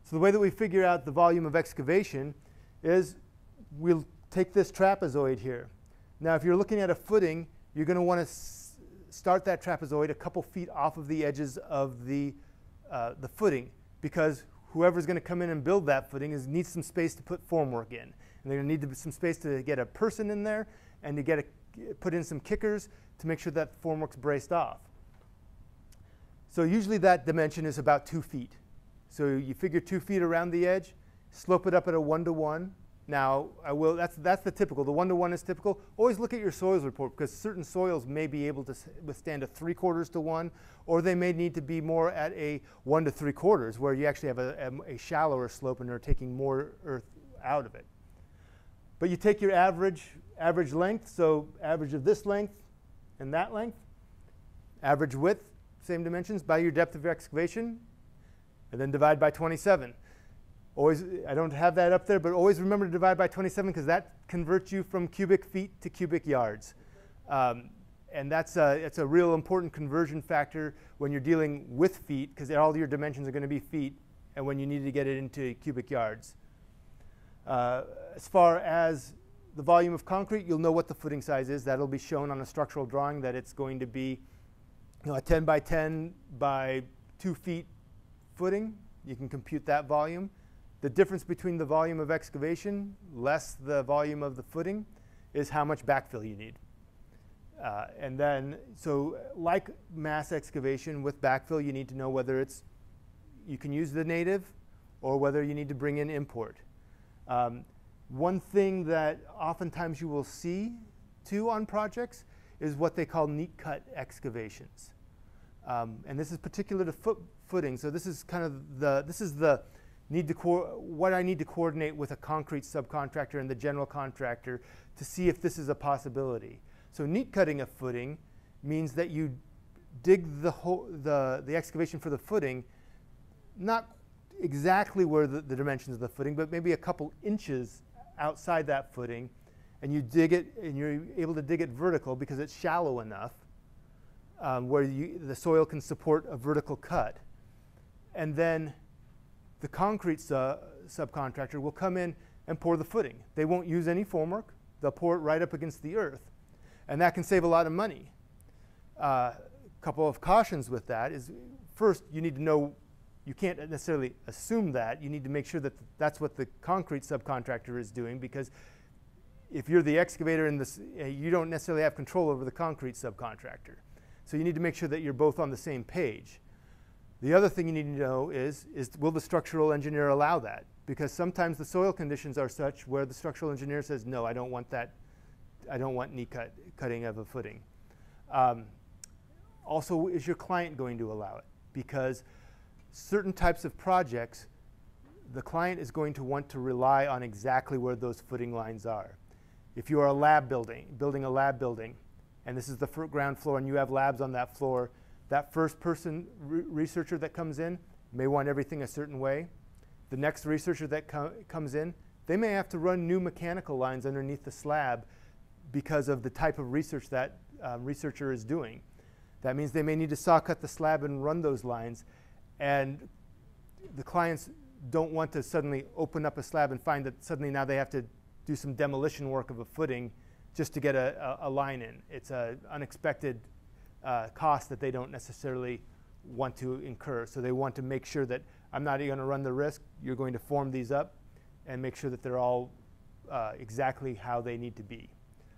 So the way that we figure out the volume of excavation is we'll take this trapezoid here. Now if you're looking at a footing, you're going to want to start that trapezoid a couple feet off of the edges of the, uh, the footing because whoever's going to come in and build that footing is needs some space to put formwork in. And they're going to need to, some space to get a person in there and to get a, put in some kickers to make sure that formwork's braced off. So usually that dimension is about two feet. So you figure two feet around the edge, slope it up at a one-to-one. Now, I will, that's, that's the typical. The one-to-one is typical. Always look at your soils report because certain soils may be able to withstand a three-quarters to one, or they may need to be more at a one to three-quarters where you actually have a, a, a shallower slope and are taking more earth out of it. But you take your average, average length, so average of this length and that length, average width, same dimensions, by your depth of excavation, and then divide by twenty-seven. Always, I don't have that up there, but always remember to divide by twenty-seven because that converts you from cubic feet to cubic yards. Um, and that's a, it's a real important conversion factor when you're dealing with feet because all your dimensions are going to be feet and when you need to get it into cubic yards. Uh, as far as the volume of concrete, you'll know what the footing size is. That'll be shown on a structural drawing that it's going to be you know, a ten by ten by two feet footing. You can compute that volume. The difference between the volume of excavation less the volume of the footing is how much backfill you need. Uh, and then, so like mass excavation with backfill, you need to know whether it's, you can use the native or whether you need to bring in import. Um, one thing that oftentimes you will see too on projects is what they call neat cut excavations. Um, and this is particular to foot, footing. So this is kind of the, this is the, Need to what I need to coordinate with a concrete subcontractor and the general contractor to see if this is a possibility. So neat cutting a footing means that you dig the, whole, the, the excavation for the footing, not exactly where the, the dimensions of the footing, but maybe a couple inches outside that footing, and you dig it, and you're able to dig it vertical because it's shallow enough um, where you, the soil can support a vertical cut. And then the concrete su subcontractor will come in and pour the footing. They won't use any formwork. They'll pour it right up against the earth. And that can save a lot of money. A uh, couple of cautions with that is, first, you need to know, you can't necessarily assume that. You need to make sure that that's what the concrete subcontractor is doing, because if you're the excavator in this, you don't necessarily have control over the concrete subcontractor. So you need to make sure that you're both on the same page. The other thing you need to know is, is will the structural engineer allow that? Because sometimes the soil conditions are such where the structural engineer says, no, I don't want that, I don't want knee cut, cutting of a footing. Um, also, is your client going to allow it? Because certain types of projects, the client is going to want to rely on exactly where those footing lines are. If you are a lab building, building a lab building, and this is the ground floor and you have labs on that floor, that first person re researcher that comes in may want everything a certain way. The next researcher that com comes in, they may have to run new mechanical lines underneath the slab because of the type of research that uh, researcher is doing. That means they may need to saw cut the slab and run those lines, and the clients don't want to suddenly open up a slab and find that suddenly now they have to do some demolition work of a footing just to get a, a, a line in. It's an unexpected uh, cost that they don't necessarily want to incur. So they want to make sure that I'm not going to run the risk. You're going to form these up and make sure that they're all uh, exactly how they need to be.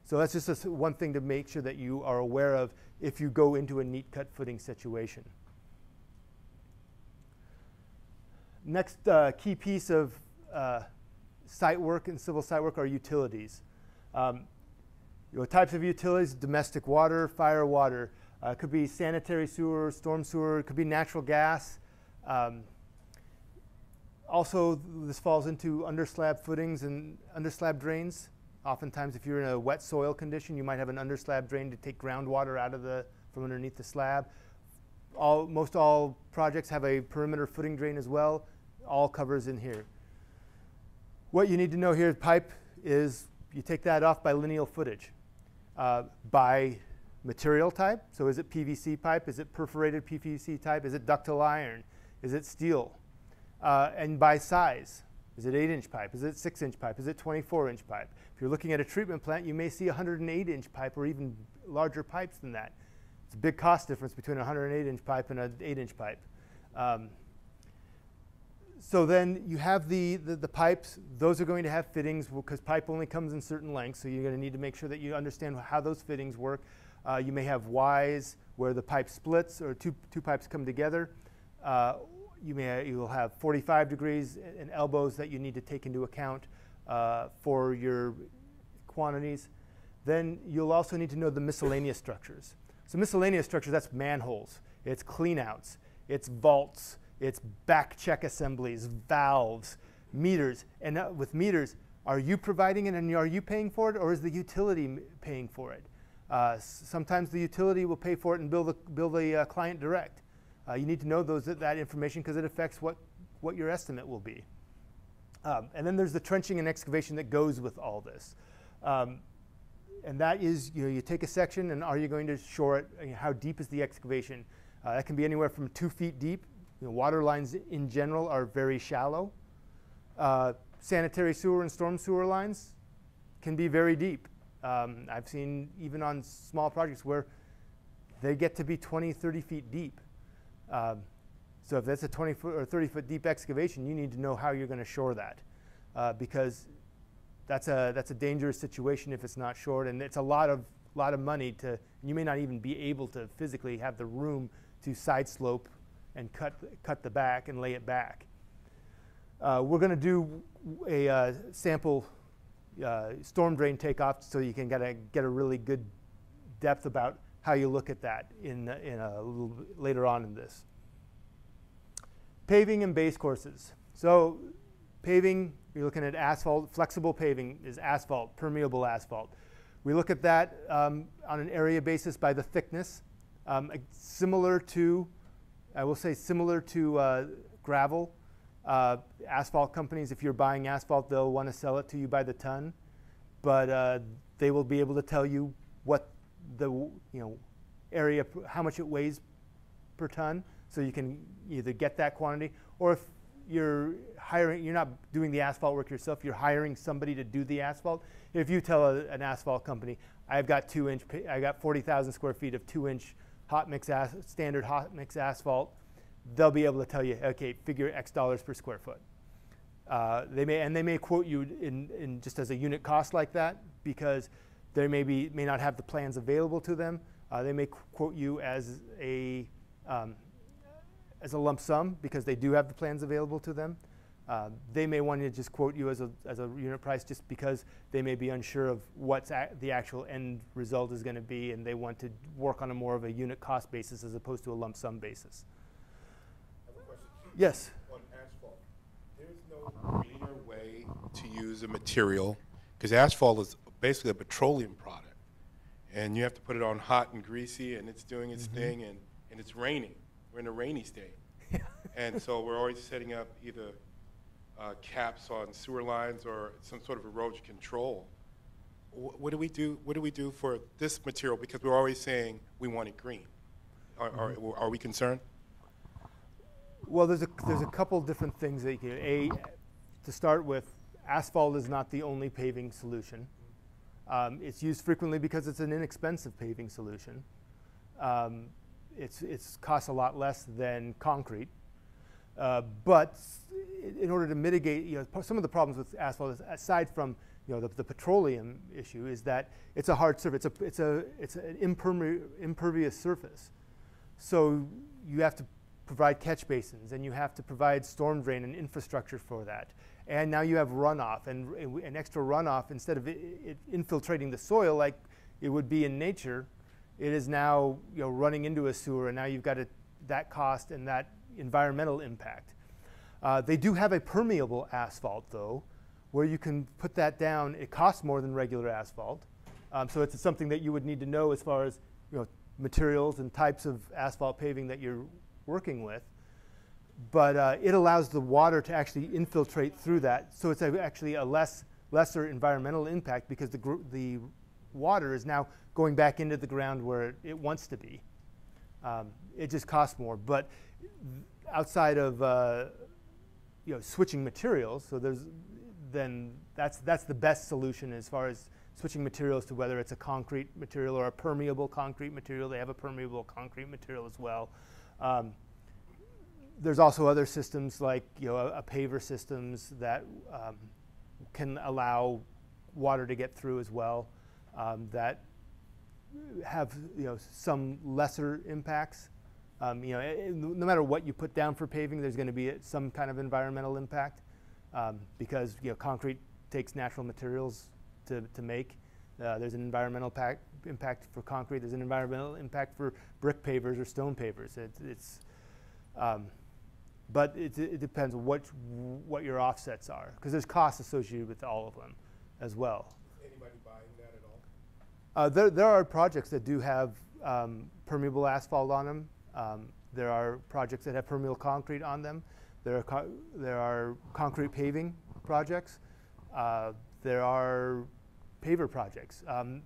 So that's just a, one thing to make sure that you are aware of if you go into a neat cut footing situation. Next uh, key piece of uh, site work and civil site work are utilities. Um, you know, types of utilities: domestic water, fire water. Uh, it could be sanitary sewer, storm sewer. It could be natural gas. Um, also, this falls into underslab footings and underslab drains. Oftentimes, if you're in a wet soil condition, you might have an underslab drain to take groundwater out of the from underneath the slab. All, most all projects have a perimeter footing drain as well. All covers in here. What you need to know here, pipe, is you take that off by lineal footage, uh, by material type. So is it P V C pipe? Is it perforated P V C type? Is it ductile iron? Is it steel? Uh, and by size. Is it eight inch pipe? Is it six inch pipe? Is it twenty-four inch pipe? If you're looking at a treatment plant, you may see one hundred eight inch pipe or even larger pipes than that. It's a big cost difference between a one hundred eight inch pipe and an eight inch pipe. Um, so then you have the, the, the pipes. Those are going to have fittings because pipe only comes in certain lengths, so you're going to need to make sure that you understand how those fittings work. Uh, you may have Ys where the pipe splits or two, two pipes come together. Uh, you may you will have forty-five degrees and elbows that you need to take into account uh, for your quantities. Then you'll also need to know the miscellaneous structures. So miscellaneous structure, that's manholes, it's cleanouts, it's vaults, it's back check assemblies, valves, meters. And uh, with meters, are you providing it and are you paying for it, or is the utility paying for it? Uh, sometimes the utility will pay for it and bill the, bill the uh, client direct. Uh, you need to know those, that information, because it affects what, what your estimate will be. Um, and then there's the trenching and excavation that goes with all this. Um, And that is, you know, you take a section and are you going to shore it? You know, how deep is the excavation? Uh, that can be anywhere from two feet deep. You know, water lines in general are very shallow. Uh, sanitary sewer and storm sewer lines can be very deep. Um, I've seen even on small projects where they get to be twenty, thirty feet deep. Um, so if that's a twenty foot or thirty foot deep excavation, you need to know how you're going to shore that, uh, because That's a, that's a dangerous situation if it's not shored, and it's a lot of, lot of money to, you may not even be able to physically have the room to side slope and cut, cut the back and lay it back. Uh, we're going to do a uh, sample uh, storm drain takeoff so you can get a, get a really good depth about how you look at that in, in a little bit later on in this. Paving and base courses. So paving, you're looking at asphalt. Flexible paving is asphalt, permeable asphalt. We look at that um, on an area basis by the thickness, um, similar to, I will say similar to uh, gravel. Uh, asphalt companies, if you're buying asphalt, they'll want to sell it to you by the ton, but uh, they will be able to tell you what the you know area, how much it weighs per ton, so you can either get that quantity, or if You're hiring. You're not doing the asphalt work yourself. You're hiring somebody to do the asphalt. If you tell a, an asphalt company, "I've got two-inch, I got forty thousand square feet of two-inch hot mix as, standard hot mix asphalt. they'll be able to tell you, okay, figure X dollars per square foot. Uh, they may, and they may quote you in, in just as a unit cost like that, because they may be may not have the plans available to them. Uh, they may quote you as a um, as a lump sum because they do have the plans available to them. Uh, they may want to just quote you as a as a unit price just because they may be unsure of what's a the actual end result is going to be, and they want to work on a more of a unit cost basis as opposed to a lump sum basis. I have a question. Yes. On asphalt, there's no greener way to use a material because asphalt is basically a petroleum product, and you have to put it on hot and greasy, and it's doing its mm-hmm. thing, and and it's raining. We're in a rainy state, and so we're always setting up either Uh, caps on sewer lines or some sort of erosion control. Wh what do we do? What do we do for this material? Because we're always saying we want it green. Are, mm-hmm. are, are we concerned? Well, there's a there's a couple different things that you can. A, to start with, asphalt is not the only paving solution. Um, it's used frequently because it's an inexpensive paving solution. Um, it's it's costs a lot less than concrete. Uh, but in order to mitigate, you know, some of the problems with asphalt, is, aside from you know the, the petroleum issue, is that it's a hard surface. It's a it's a it's an imperme impervious surface. So you have to provide catch basins, and you have to provide storm drain and infrastructure for that. And now you have runoff, and an extra runoff instead of it, it infiltrating the soil like it would be in nature, it is now you know running into a sewer, and now you've got a, that cost and that environmental impact. Uh, they do have a permeable asphalt, though, where you can put that down. It costs more than regular asphalt, um, so it's something that you would need to know as far as you know materials and types of asphalt paving that you're working with. But uh, it allows the water to actually infiltrate through that, so it's a, actually a less lesser environmental impact because the gr the water is now going back into the ground where it, it wants to be. Um, it just costs more, but outside of uh, you know switching materials, so there's then that's that's the best solution as far as switching materials to whether it's a concrete material or a permeable concrete material. They have a permeable concrete material as well. Um, there's also other systems like you know a, a paver systems that um, can allow water to get through as well. Um, that have you know some lesser impacts. Um, you know, no matter what you put down for paving, there's going to be some kind of environmental impact um, because you know concrete takes natural materials to to make. Uh, there's an environmental pack, impact for concrete. There's an environmental impact for brick pavers or stone pavers. It, it's, um, but it, it depends on what what your offsets are because there's costs associated with all of them, as well. Is anybody buying that at all? Uh, there there are projects that do have um, permeable asphalt on them. Um, there are projects that have permeable concrete on them. There are, co there are concrete paving projects. Uh, there are paver projects. Um,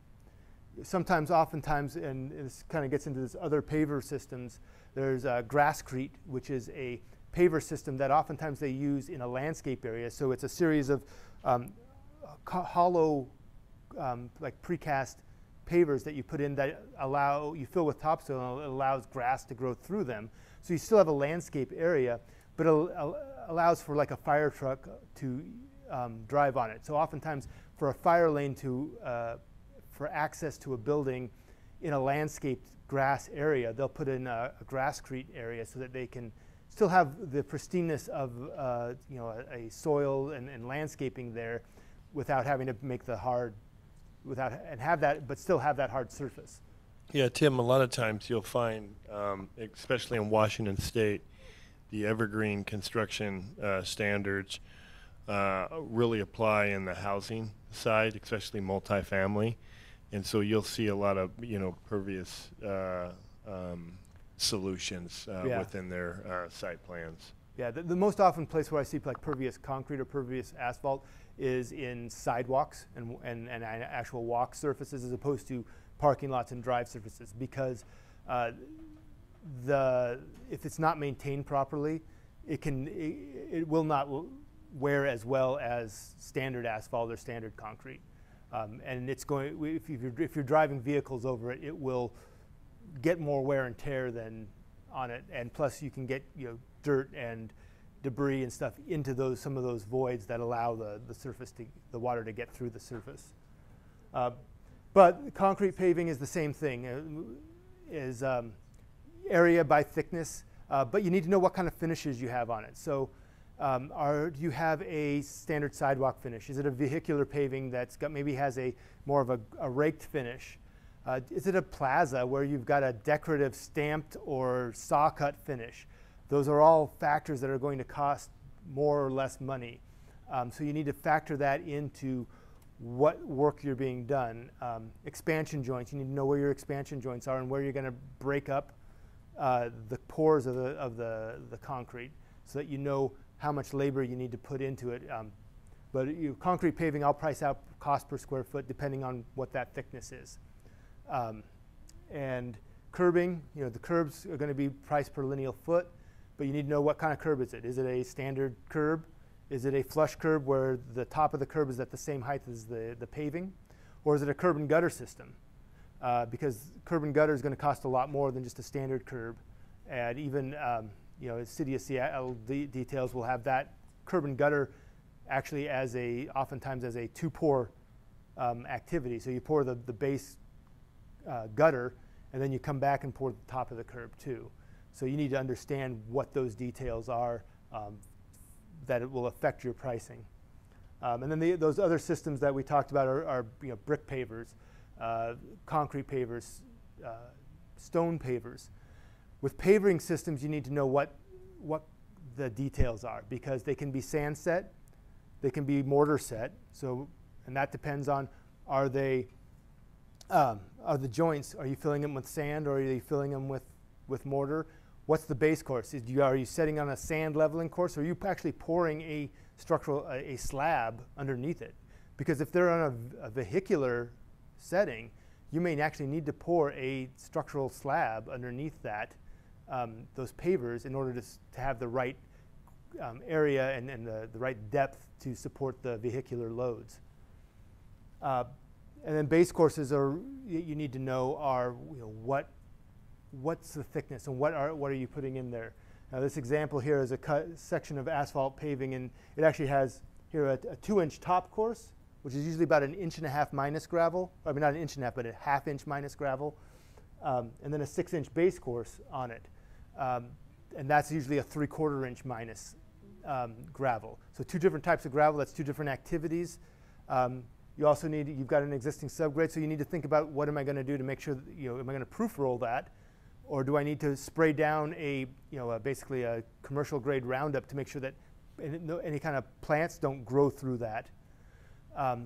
sometimes, oftentimes, and this kind of gets into this other paver systems, there's uh, grasscrete, which is a paver system that oftentimes they use in a landscape area. So it's a series of um, hollow, um, like precast pavers that you put in that allow, you fill with topsoil, and it allows grass to grow through them. So you still have a landscape area, but it al allows for like a fire truck to um, drive on it. So oftentimes for a fire lane to, uh, for access to a building in a landscaped grass area, they'll put in a, a grasscrete area so that they can still have the pristineness of uh, you know, a, a soil and, and landscaping there without having to make the hard without and have that, but still have that hard surface. Yeah, Tim, a lot of times you'll find, um, especially in Washington State, the evergreen construction uh, standards uh, really apply in the housing side, especially multifamily. And so you'll see a lot of, you know, pervious uh, um, solutions uh, yeah. within their uh, site plans. Yeah, the, the most often place where I see like pervious concrete or pervious asphalt is in sidewalks and, and, and actual walk surfaces as opposed to parking lots and drive surfaces because uh, the, if it's not maintained properly, it, can, it, it will not wear as well as standard asphalt or standard concrete. Um, and it's going, if you're, if you're driving vehicles over it, it will get more wear and tear than on it, and plus you can get, you know, dirt and debris and stuff into those some of those voids that allow the the surface to the water to get through the surface. Uh, but concrete paving is the same thing, uh, is um, area by thickness, uh, but you need to know what kind of finishes you have on it. So, um, are do you have a standard sidewalk finish? Is it a vehicular paving that's got maybe has a more of a, a raked finish? Uh, is it a plaza where you've got a decorative stamped or saw cut finish? Those are all factors that are going to cost more or less money. Um, so you need to factor that into what work you're being done. Um, expansion joints, you need to know where your expansion joints are and where you're going to break up uh, the pores of the, of the, the concrete, so that you know how much labor you need to put into it. Um, but you, concrete paving, I'll price out cost per square foot depending on what that thickness is. Um, and curbing, you know, the curbs are going to be priced per lineal foot, but you need to know what kind of curb is it. Is it a standard curb? Is it a flush curb where the top of the curb is at the same height as the, the paving? Or is it a curb and gutter system? Uh, because curb and gutter is going to cost a lot more than just a standard curb. And even, um, you know, the City of Seattle de details will have that curb and gutter actually as a, oftentimes as a two-pour um, activity. So you pour the, the base Uh, gutter, and then you come back and pour the top of the curb too. So you need to understand what those details are, um, that it will affect your pricing. Um, and then the, those other systems that we talked about are, are you know, brick pavers, uh, concrete pavers, uh, stone pavers. With paving systems, you need to know what, what the details are, because they can be sand set, they can be mortar set. So, and that depends on, are they Um, are the joints, are you filling them with sand or are you filling them with, with mortar? What's the base course? Is you, are you setting on a sand leveling course, or are you actually pouring a structural, a, a slab underneath it? Because if they're on a, a vehicular setting, you may actually need to pour a structural slab underneath that, um, those pavers, in order to, to have the right um, area and, and the, the right depth to support the vehicular loads. Uh, And then base courses are, you need to know are, you know, what, what's the thickness and what are, what are you putting in there? Now this example here is a cut section of asphalt paving, and it actually has here a, a two inch top course, which is usually about an inch and a half minus gravel. I mean, not an inch and a half, but a half inch minus gravel. Um, and then a six inch base course on it. Um, and that's usually a three quarter inch minus um, gravel. So two different types of gravel, that's two different activities. Um, You also need, you've got an existing subgrade, so you need to think about what am I going to do to make sure that, you know, am I going to proof roll that? Or do I need to spray down a, you know, a, basically a commercial grade Roundup to make sure that any kind of plants don't grow through that?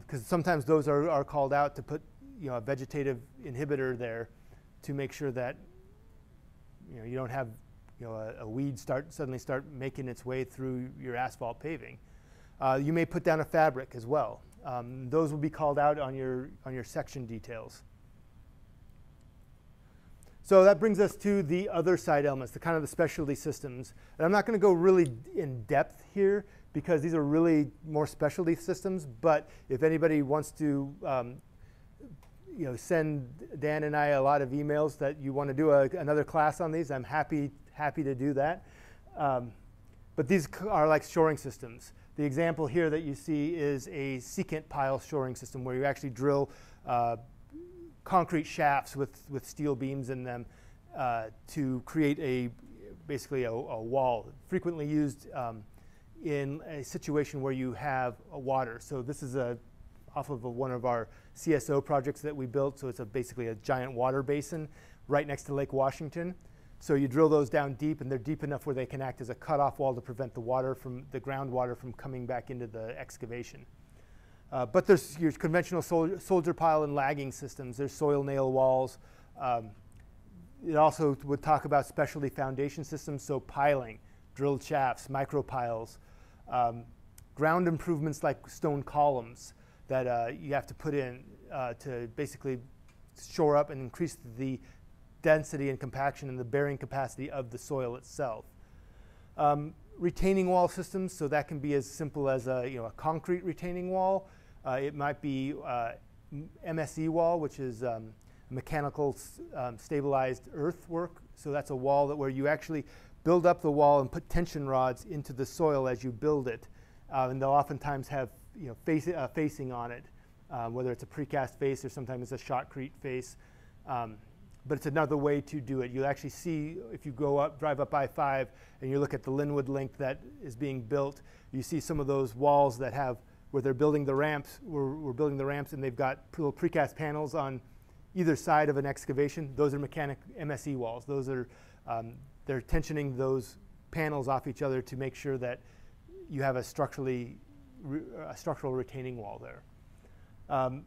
Because um, sometimes those are, are called out to put, you know, a vegetative inhibitor there to make sure that, you know, you don't have, you know, a, a weed start, suddenly start making its way through your asphalt paving. Uh, you may put down a fabric as well. Um, those will be called out on your, on your section details. So that brings us to the other side elements, the kind of the specialty systems. And I'm not going to go really in depth here because these are really more specialty systems, but if anybody wants to um, you know, send Dan and I a lot of emails that you want to do a, another class on these, I'm happy, happy to do that. Um, but these are like shoring systems. The example here that you see is a secant pile shoring system where you actually drill uh, concrete shafts with, with steel beams in them uh, to create a basically a, a wall, frequently used um, in a situation where you have a water. So this is a, off of a, one of our C S O projects that we built. So it's a, basically a giant water basin right next to Lake Washington. So you drill those down deep, and they're deep enough where they can act as a cutoff wall to prevent the water from, the groundwater from coming back into the excavation. Uh, but there's your conventional sol soldier pile and lagging systems. There's soil nail walls. Um, it also would talk about specialty foundation systems, so piling, drilled shafts, micro piles, um, ground improvements like stone columns that uh, you have to put in uh, to basically shore up and increase the density and compaction and the bearing capacity of the soil itself. Um, retaining wall systems, so that can be as simple as a, you know, a concrete retaining wall. Uh, it might be uh, M S E wall, which is um, mechanical um, stabilized earthwork. So that's a wall that where you actually build up the wall and put tension rods into the soil as you build it. Uh, and they'll oftentimes have, you know, face, uh, facing on it, uh, whether it's a precast face or sometimes it's a shotcrete face. Um, but it's another way to do it. You'll actually see, if you go up, drive up I five, and you look at the Linwood link that is being built, you see some of those walls that have, where they're building the ramps, we're, we're building the ramps, and they've got little precast panels on either side of an excavation. Those are mechanic M S E walls. Those are, um, they're tensioning those panels off each other to make sure that you have a structurally, a structural retaining wall there. Um,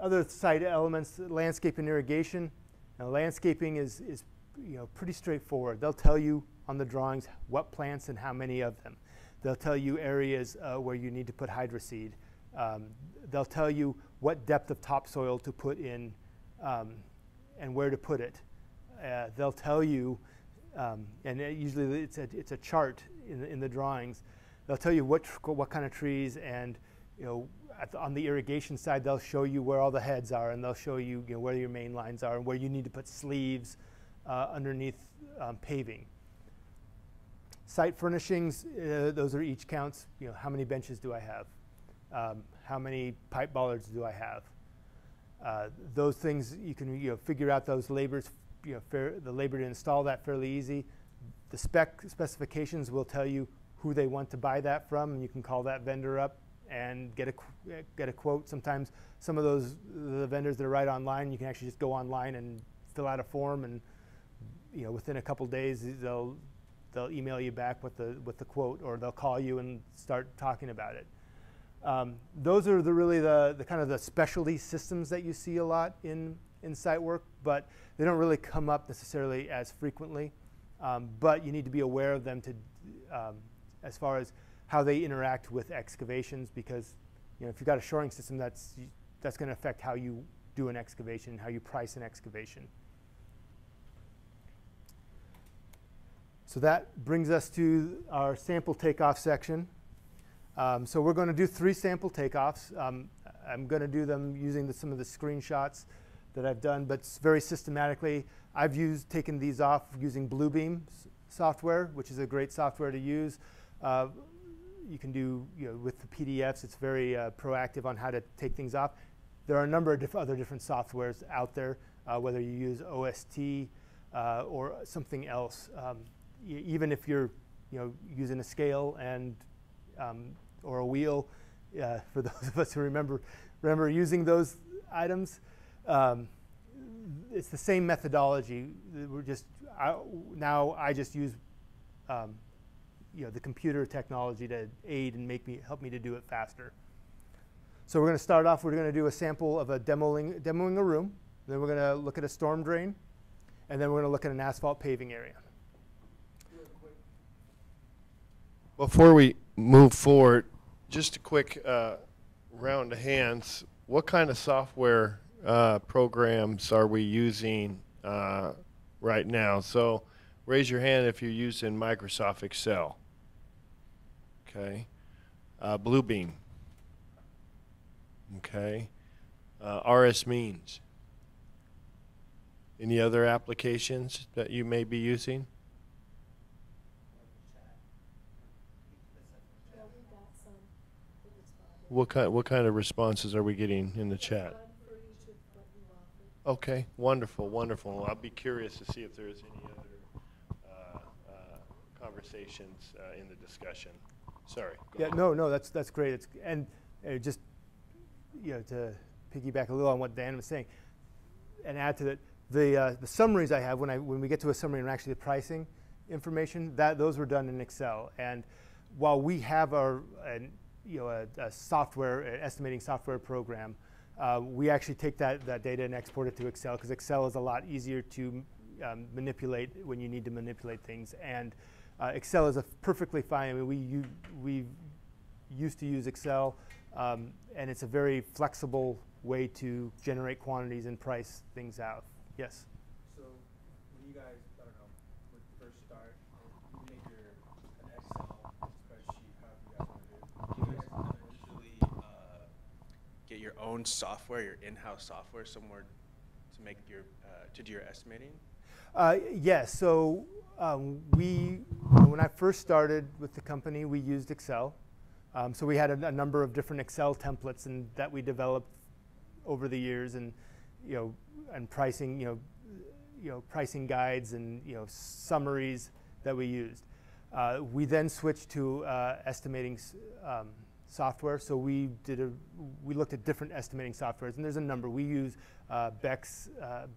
other side elements, landscape and irrigation. Now, landscaping is, is you know, pretty straightforward. They'll tell you on the drawings what plants and how many of them. They'll tell you areas uh, where you need to put hydroseed. Um, they'll tell you what depth of topsoil to put in um, and where to put it. Uh, they'll tell you, um, and it usually it's a, it's a chart in the, in the drawings. They'll tell you what, what kind of trees, and you know, at the, on the irrigation side, they'll show you where all the heads are, and they'll show you, you know, where your main lines are and where you need to put sleeves uh, underneath um, paving. Site furnishings, uh, those are each counts. You know, how many benches do I have? Um, how many pipe bollards do I have? Uh, those things, you can you know, figure out those labors, you know, fair, the labor to install that fairly easy. The spec specifications will tell you who they want to buy that from, and you can call that vendor up and get a, get a quote. Sometimes some of those the vendors that are right online, you can actually just go online and fill out a form, and you know, within a couple days, they'll They'll email you back with the with the quote, or they'll call you and start talking about it. Um, those are the really the, the kind of the specialty systems that you see a lot in, in site work, but they don't really come up necessarily as frequently. Um, but you need to be aware of them to, um, as far as how they interact with excavations, because you know, if you've got a shoring system, that's that's going to affect how you do an excavation, how you price an excavation. So that brings us to our sample takeoff section. Um, so we're going to do three sample takeoffs. Um, I'm going to do them using the, some of the screenshots that I've done, but very systematically. I've used taken these off using Bluebeam software, which is a great software to use. Uh, you can do you know, with the P D Fs. It's very uh, proactive on how to take things off. There are a number of diff other different softwares out there, uh, whether you use O S T uh, or something else. Um, Even if you're, you know, using a scale and um, or a wheel, uh, for those of us who remember, remember using those items, um, it's the same methodology. We're just I, now I just use, um, you know, the computer technology to aid and make me help me to do it faster. So we're going to start off. We're going to do a sample of a demoing demoing a room. Then we're going to look at a storm drain, and then we're going to look at an asphalt paving area. Before we move forward, just a quick uh, round of hands. What kind of software uh, programs are we using uh, right now? So raise your hand if you're using Microsoft Excel. Okay. Uh, Bluebeam. Okay. Uh, RSMeans. Any other applications that you may be using? What kind, what kind of responses are we getting in the chat? Okay, wonderful, wonderful. I'll be curious to see if there's any other uh, uh, conversations uh, in the discussion. Sorry. Yeah, ahead. no, no, that's that's great. It's, and uh, just you know, to piggyback a little on what Dan was saying, and add to that, the uh, the summaries I have when I when we get to a summary and actually the pricing information, that those were done in Excel. And while we have our an, you know, a, a software, an estimating software program, uh, we actually take that, that data and export it to Excel, because Excel is a lot easier to um, manipulate when you need to manipulate things. And uh, Excel is a perfectly fine, I mean, we, you, we used to use Excel, um, and it's a very flexible way to generate quantities and price things out. Yes? So when you guys, I don't know, would first start, you make your an Excel spreadsheet, however you guys want to do it. Your own software, your in-house software somewhere to make your uh, to do your estimating? Uh, yes. So um, we, when I first started with the company, we used Excel. Um, so we had a, a number of different Excel templates, and that we developed over the years, and you know, and pricing, you know, you know, pricing guides and you know, summaries that we used. Uh, we then switched to uh, estimating um, software. So we did a we looked at different estimating softwares, and there's a number. We use uh, Beck's uh,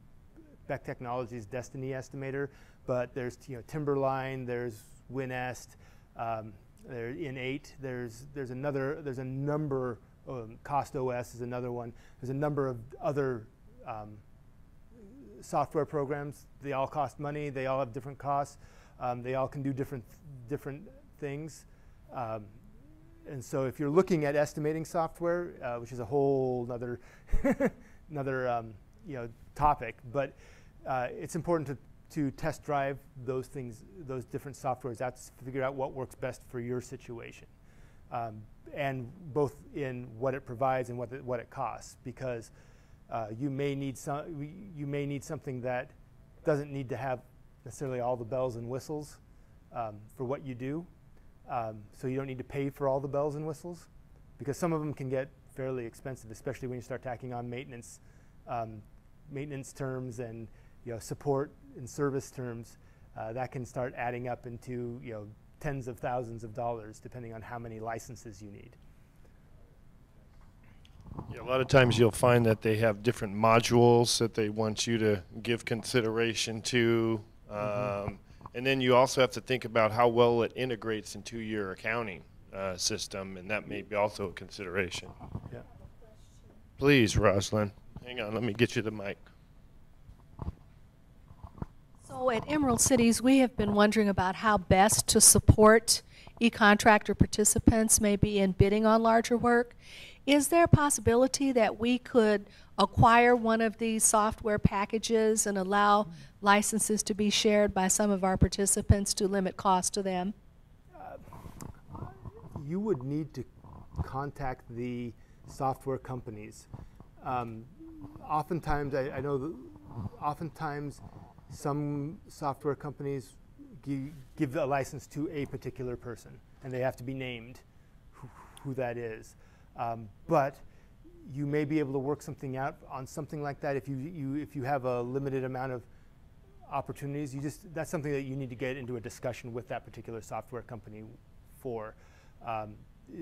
Beck Technologies Destiny Estimator, but there's you know Timberline, there's WinEst, um, there's Innate, there's there's another there's a number. Um, Cost O S is another one. There's a number of other um, software programs. They all cost money. They all have different costs. Um, they all can do different different things. Um, and so, if you're looking at estimating software, uh, which is a whole other another um, you know topic, but uh, it's important to to test drive those things, those different softwares out to figure out what works best for your situation. Um, and both in what it provides and what it, what it costs, because uh, you may need some you may need something that doesn't need to have necessarily all the bells and whistles um, for what you do. Um, so you don't need to pay for all the bells and whistles, because some of them can get fairly expensive, especially when you start tacking on maintenance um, maintenance terms and you know support and service terms. Uh, that can start adding up into you know. tens of thousands of dollars, depending on how many licenses you need. Yeah, a lot of times you'll find that they have different modules that they want you to give consideration to. Um, mm-hmm. And then you also have to think about how well it integrates into your accounting uh, system, and that may be also a consideration. Yeah. Please, Rosalind. Hang on, let me get you the mic. So at Emerald Cities, we have been wondering about how best to support e-contractor participants maybe in bidding on larger work. Is there a possibility that we could acquire one of these software packages and allow licenses to be shared by some of our participants to limit cost to them? Uh, you would need to contact the software companies. Um, oftentimes, I, I know, that oftentimes, some software companies gi give a license to a particular person, and they have to be named who, who that is. Um, but you may be able to work something out on something like that if you, you if you have a limited amount of opportunities. You just that's something that you need to get into a discussion with that particular software company for. Um,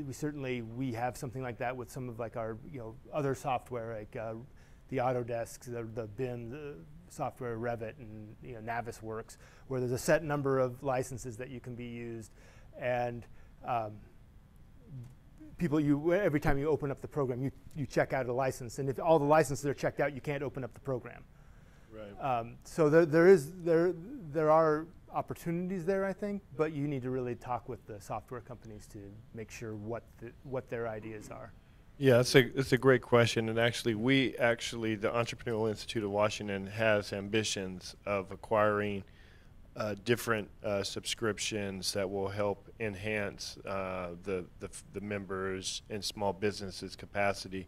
we certainly we have something like that with some of like our you know other software like uh, the Autodesk, the, the B I M. The, software Revit and you know, Navisworks, where there's a set number of licenses that you can be used, and um, people, you every time you open up the program, you you check out a license, and if all the licenses are checked out, you can't open up the program. Right. Um, so there there is there there are opportunities there, I think, but you need to really talk with the software companies to make sure what the, what their ideas are. Yeah, it's a, it's a great question, and actually we actually, the Entrepreneurial Institute of Washington has ambitions of acquiring uh, different uh, subscriptions that will help enhance uh, the, the, the members and small businesses' capacity.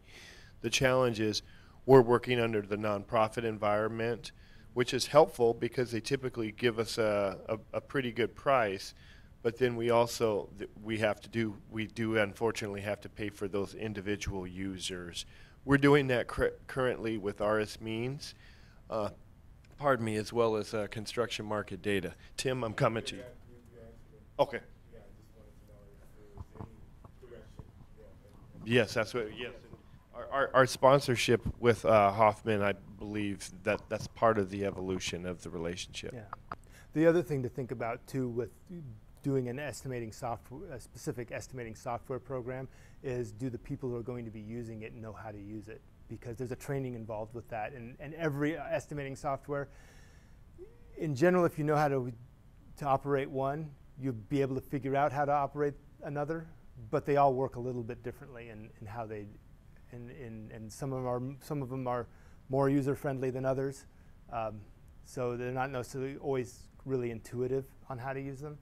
The challenge is we're working under the nonprofit environment, which is helpful because they typically give us a, a, a pretty good price. But then we also we have to do we do unfortunately have to pay for those individual users. We're doing that cr currently with RSMeans, uh, pardon me, as well as uh, construction market data. Tim, I'm coming to you. Okay. Yes, that's what. Yes, our, our our sponsorship with uh, Hoffman, I believe that that's part of the evolution of the relationship. Yeah. The other thing to think about too with doing an estimating software, a specific estimating software program, is do the people who are going to be using it know how to use it? Because there's a training involved with that, and, and every estimating software, in general, if you know how to, to operate one, you'll be able to figure out how to operate another, but they all work a little bit differently in, in how they, and in, in, in some of them are, some of them are more user-friendly than others, um, so they're not necessarily always really intuitive on how to use them.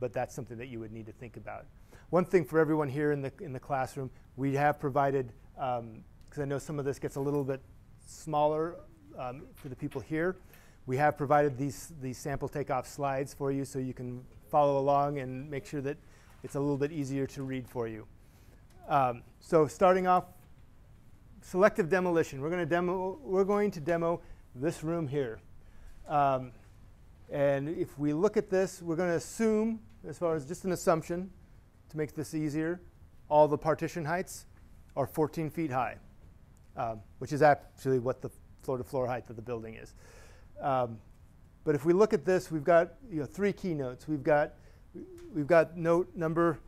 But that's something that you would need to think about. One thing for everyone here in the in the classroom, we have provided, because um, I know some of this gets a little bit smaller um, for the people here. We have provided these, these sample takeoff slides for you so you can follow along and make sure that it's a little bit easier to read for you. Um, so starting off, selective demolition. We're going to demo, we're going to demo this room here. Um, and if we look at this, we're going to assume, as far as just an assumption to make this easier, all the partition heights are fourteen feet high, um, which is actually what the floor-to-floor height of the building is. Um, but if we look at this, we've got you know, three keynotes. We've got, we've got note number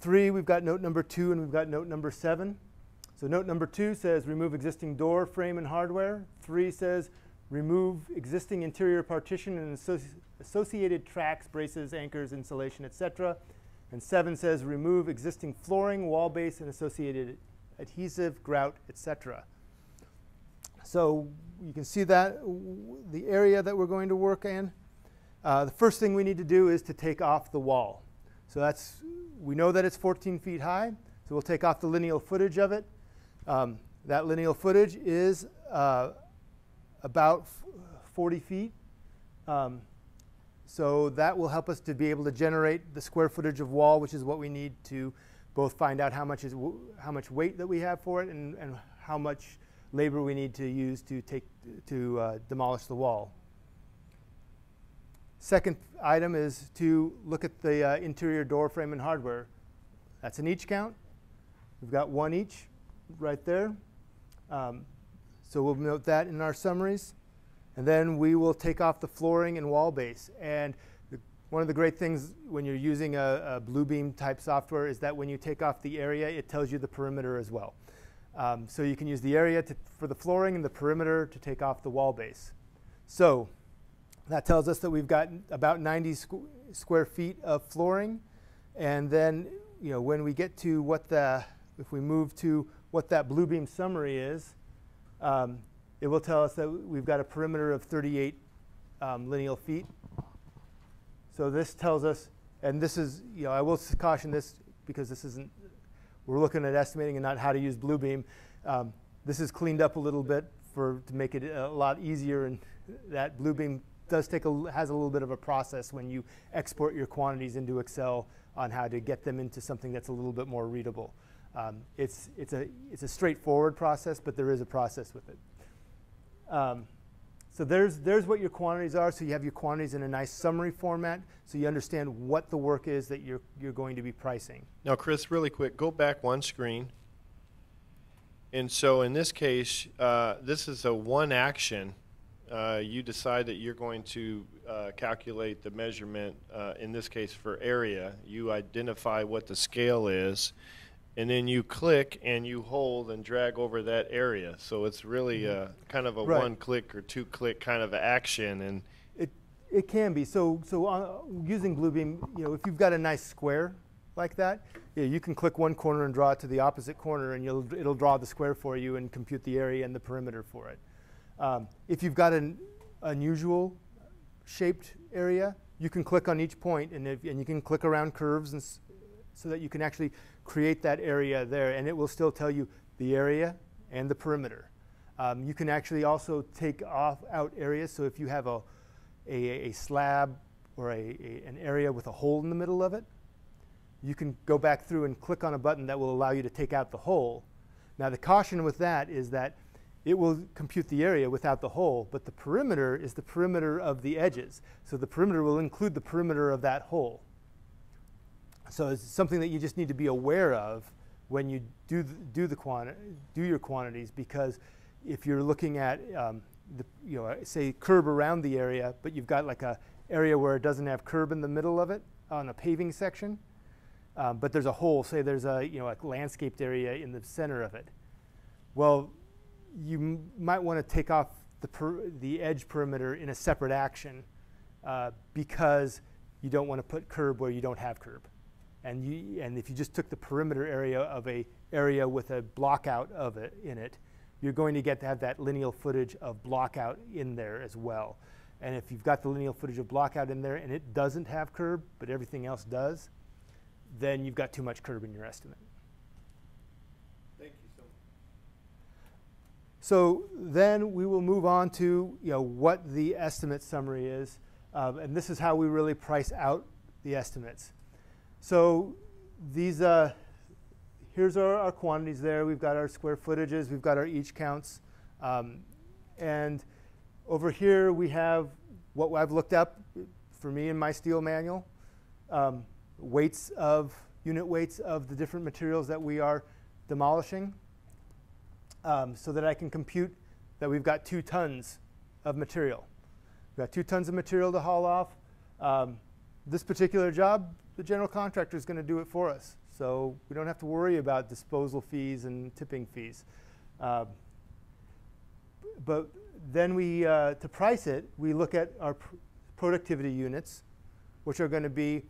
three, we've got note number two, and we've got note number seven. So note number two says remove existing door, frame, and hardware. Three says remove existing interior partition and associ associated tracks, braces, anchors, insulation, et cetera. And seven says remove existing flooring, wall base, and associated adhesive, grout, et cetera. So you can see that the area that we're going to work in. Uh, the first thing we need to do is to take off the wall. So that's, we know that it's fourteen feet high, so we'll take off the lineal footage of it. Um, that lineal footage is uh, about forty feet. Um, so that will help us to be able to generate the square footage of wall, which is what we need to both find out how much, is w how much weight that we have for it and, and how much labor we need to use to, take, to uh, demolish the wall. Second item is to look at the uh, interior door frame and hardware. That's an each count. We've got one each right there. Um, so we'll note that in our summaries. And then we will take off the flooring and wall base. And the, one of the great things when you're using a, a Bluebeam type software is that when you take off the area, it tells you the perimeter as well. Um, so you can use the area to, for the flooring and the perimeter to take off the wall base. So that tells us that we've got about ninety square feet of flooring. And then you know, when we get to what the, if we move to what that Bluebeam summary is, um, it will tell us that we've got a perimeter of thirty-eight um, lineal feet. So this tells us, and this is, you know, I will caution this because this isn't, we're looking at estimating and not how to use Bluebeam. Um, this is cleaned up a little bit for to make it a lot easier, and that Bluebeam does take a, has a little bit of a process when you export your quantities into Excel on how to get them into something that's a little bit more readable. Um, it's, it's, a, it's a straightforward process, but there is a process with it. Um, so there's, there's what your quantities are. So you have your quantities in a nice summary format so you understand what the work is that you're, you're going to be pricing. Now, Chris, really quick, go back one screen. And so in this case, uh, this is a one action. Uh, you decide that you're going to uh, calculate the measurement, uh, in this case for area. You identify what the scale is, and then you click and you hold and drag over that area. So it's really a, kind of a right. one-click or two-click kind of action. And it, it can be. So, so uh, using Bluebeam, you know, if you've got a nice square like that, yeah, you can click one corner and draw it to the opposite corner, and you'll, it'll draw the square for you and compute the area and the perimeter for it. Um, if you've got an unusual shaped area, you can click on each point, and, if, and you can click around curves and s so that you can actually create that area there, and it will still tell you the area and the perimeter. Um, you can actually also take off out areas, so if you have a, a, a slab or a, a, an area with a hole in the middle of it, you can go back through and click on a button that will allow you to take out the hole. Now the caution with that is that it will compute the area without the hole, but the perimeter is the perimeter of the edges. So the perimeter will include the perimeter of that hole. So it's something that you just need to be aware of when you do the, do the quanti do your quantities, because if you're looking at, um, the, you know, say curb around the area, but you've got like a area where it doesn't have curb in the middle of it on a paving section, um, but there's a hole. Say there's a you know a landscaped area in the center of it. Well, you m might want to take off the, per the edge perimeter in a separate action uh, because you don't want to put curb where you don't have curb. And, you, and if you just took the perimeter area of a area with a block out of it in it, you're going to get to have that lineal footage of block out in there as well. And if you've got the lineal footage of block out in there and it doesn't have curb, but everything else does, then you've got too much curb in your estimate. So then we will move on to you know, what the estimate summary is. Um, and this is how we really price out the estimates. So these, uh, here's our, our quantities there. We've got our square footages. We've got our each counts. Um, and over here, we have what I've looked up for me in my steel manual, um, weights of, unit weights of the different materials that we are demolishing. Um, so that I can compute that we've got two tons of material. We've got two tons of material to haul off. Um, this particular job, the general contractor is going to do it for us. So we don't have to worry about disposal fees and tipping fees. Uh, but then we, uh, to price it, we look at our pr productivity units, which are going to be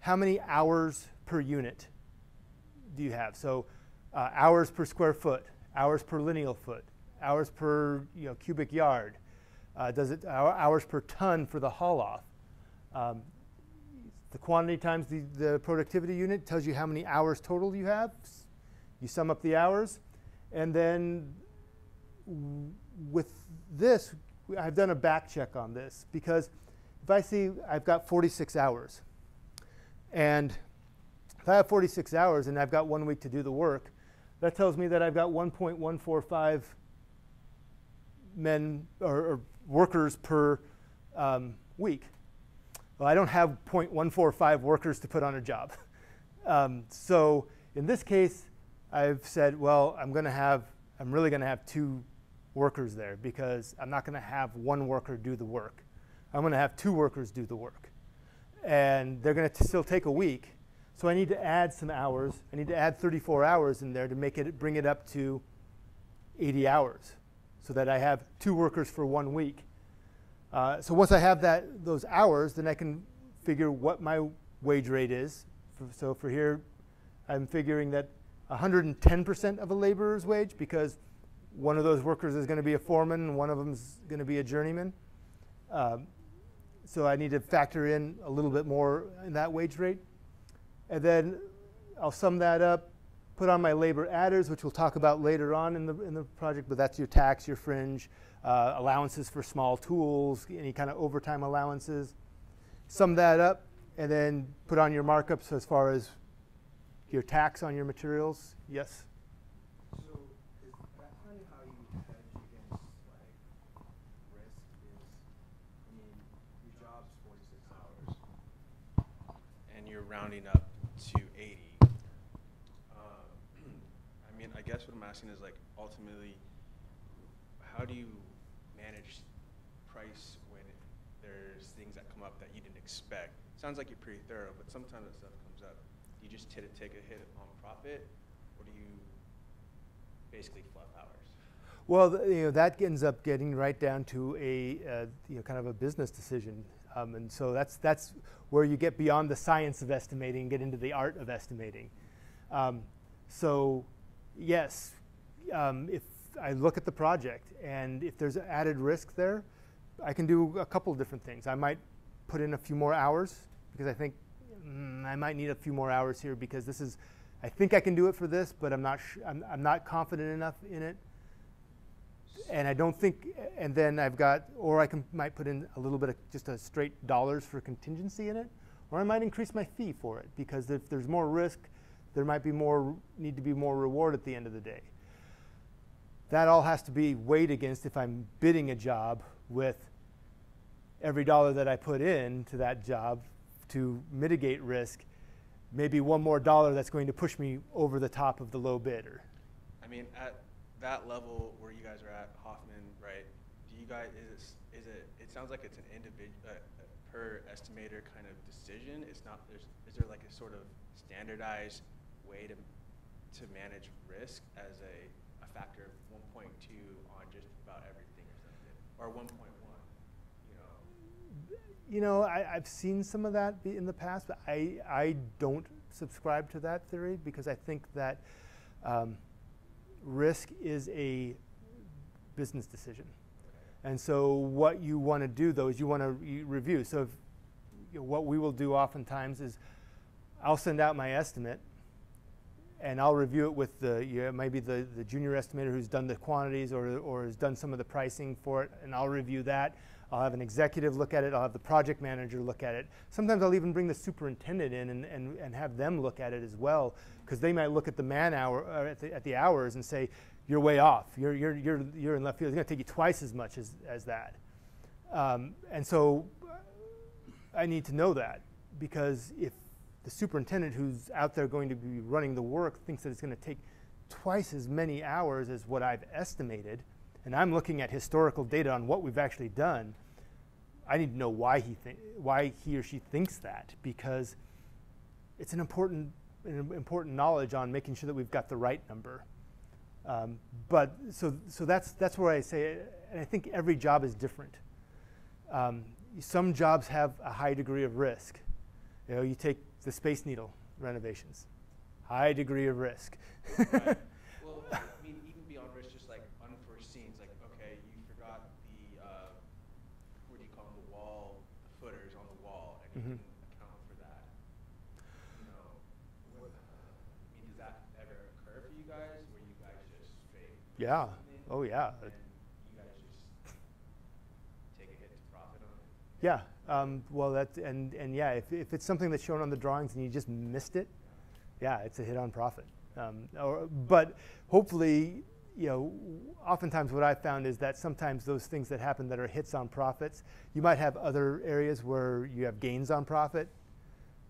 how many hours per unit do you have? So uh, hours per square foot. Hours per lineal foot, hours per you know, cubic yard, uh, does it hours per ton for the haul off. Um, the quantity times the, the productivity unit tells you how many hours total you have. You sum up the hours. And then with this, I've done a back check on this. Because if I see I've got forty-six hours, and if I have forty-six hours and I've got one week to do the work, that tells me that I've got one point one four five men or, or workers per um, week. Well, I don't have zero point one four five workers to put on a job. Um, so in this case, I've said, well, I'm going to have, I'm really going to have two workers there because I'm not going to have one worker do the work. I'm going to have two workers do the work, and they're going to still take a week. So I need to add some hours. I need to add thirty-four hours in there to make it bring it up to eighty hours so that I have two workers for one week. Uh, so once I have that those hours, then I can figure what my wage rate is. So for here, I'm figuring that one hundred ten percent of a laborer's wage, because one of those workers is going to be a foreman and one of them is going to be a journeyman. Um, so I need to factor in a little bit more in that wage rate. And then I'll sum that up, put on my labor adders, which we'll talk about later on in the, in the project. But that's your tax, your fringe, uh, allowances for small tools, any kind of overtime allowances. Sum that up, and then put on your markups as far as your tax on your materials. Yes? So is that kind of how you hedge against like, risk is, I mean, your job's forty-six hours, and you're rounding up to eighty. Uh, I mean, I guess what I'm asking is, like, ultimately, how do you manage price when it, there's things that come up that you didn't expect? Sounds like you're pretty thorough, but sometimes that stuff comes up. Do you just hit it, take a hit on profit, or do you basically fluff hours? Well, the, you know, that ends up getting right down to a uh, you know, kind of a business decision. Um, and so that's, that's where you get beyond the science of estimating and get into the art of estimating. Um, so yes, um, if I look at the project and if there's added risk there, I can do a couple of different things. I might put in a few more hours because I think mm, I might need a few more hours here because this is, I think I can do it for this, but I'm not, sh I'm, I'm not confident enough in it. And I don't think, and then I've got, or I can, might put in a little bit of just a straight dollars for contingency in it, or I might increase my fee for it, because if there's more risk, there might be more, need to be more reward at the end of the day. That all has to be weighed against if I'm bidding a job with every dollar that I put in to that job to mitigate risk, maybe one more dollar that's going to push me over the top of the low bidder. I mean, at that level where you guys are at Hoffman, right? Do you guys is it, is it? It sounds like it's an individual uh, per estimator kind of decision. It's not. There's is there like a sort of standardized way to to manage risk as a, a factor of one point two on just about everything or something, or one point one? You know. You know, I, I've seen some of that in the past, but I I don't subscribe to that theory because I think that. Um, Risk is a business decision. And so what you want to do, though, is you want to re review. So if, you know, what we will do oftentimes is I'll send out my estimate, and I'll review it with the you know, maybe the, the junior estimator who's done the quantities or, or has done some of the pricing for it, and I'll review that. I'll have an executive look at it. I'll have the project manager look at it. Sometimes I'll even bring the superintendent in and, and, and have them look at it as well, because they might look at the man hour or at the, at the hours and say, you're way off. You're, you're, you're, you're in left field. It's going to take you twice as much as, as that. Um, and so I need to know that, because if the superintendent who's out there going to be running the work thinks that it's going to take twice as many hours as what I've estimated, and I'm looking at historical data on what we've actually done, I need to know why he why he or she thinks that, because it's an important an important knowledge on making sure that we've got the right number. Um, but so so that's that's where I say, and I think every job is different. Um, some jobs have a high degree of risk. You know, you take the Space Needle renovations, high degree of risk. Right. Well, I mean, even beyond risk, just like unforeseen. It's like, okay, you forgot the uh, what do you call them, the wall, the footers on the wall, and mm-hmm. you didn't account for that. You know, what, I mean, does that ever occur for you guys? Were you guys just straight? Yeah. Oh yeah. Yeah, um, well, that's, and, and yeah, if, if it's something that's shown on the drawings and you just missed it, yeah, it's a hit on profit. Um, or, but hopefully, you know, oftentimes what I've found is that sometimes those things that happen that are hits on profits, you might have other areas where you have gains on profit,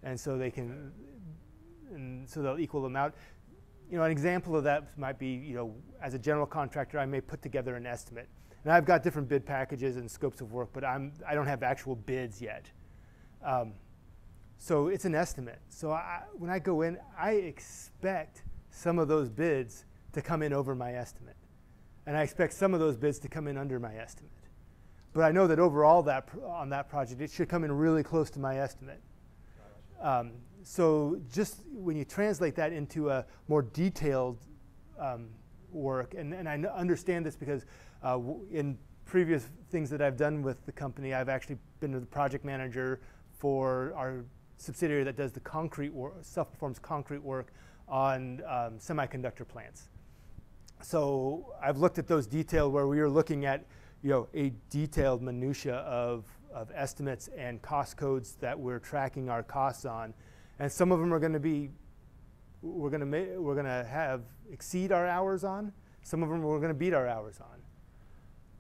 and so they can, and so they'll equal them out. You know, an example of that might be, you know, as a general contractor, I may put together an estimate. And I've got different bid packages and scopes of work, but I'm, I don't have actual bids yet. Um, so it's an estimate. So I, when I go in, I expect some of those bids to come in over my estimate. And I expect some of those bids to come in under my estimate. But I know that overall that pr on that project, it should come in really close to my estimate. Um, so just when you translate that into a more detailed um, work, and, and I understand this because Uh, in previous things that I've done with the company, I've actually been the project manager for our subsidiary that does the concrete work, self-performs concrete work on um, semiconductor plants. So I've looked at those details where we are looking at, you know, a detailed minutia of, of estimates and cost codes that we're tracking our costs on, and some of them are going to be, we're going to we're going to have exceed our hours on. Some of them we're going to beat our hours on.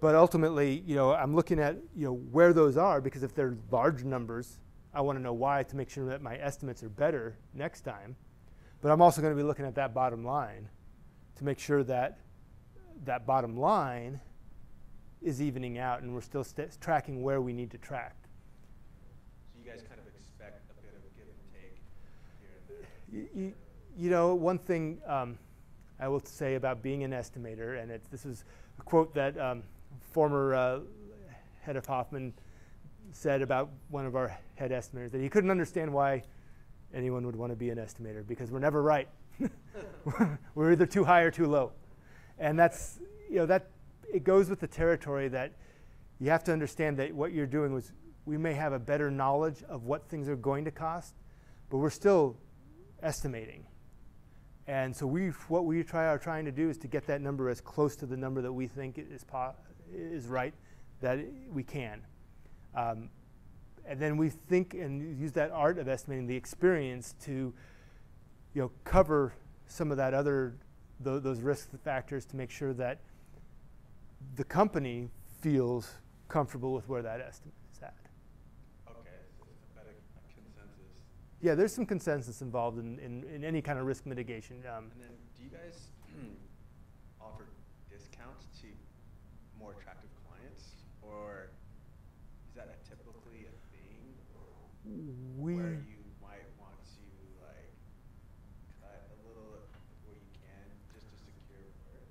But ultimately, you know, I'm looking at, you know, where those are, because if they're large numbers, I want to know why to make sure that my estimates are better next time. But I'm also going to be looking at that bottom line to make sure that that bottom line is evening out and we're still st tracking where we need to track. So you guys kind of expect a bit of a give and take here and there. You, you know, one thing um, I will say about being an estimator, and it's, this is a quote that um, former uh, head of Hoffman said about one of our head estimators, that he couldn't understand why anyone would want to be an estimator, because we're never right. We're either too high or too low. And that's, you know, that it goes with the territory, that you have to understand that what you're doing was, we may have a better knowledge of what things are going to cost, but we're still estimating. And so we, what we try, are trying to do is to get that number as close to the number that we think is, po is right, that we can. Um, and then we think and use that art of estimating, the experience, to, you know, cover some of that other, th those risk factors, to make sure that the company feels comfortable with where that estimate is at. Yeah, there's some consensus involved in, in, in any kind of risk mitigation. Um, and then do you guys offer discounts to more attractive clients, or is that a typically a thing we where you might want to like cut a little where you can just to secure work?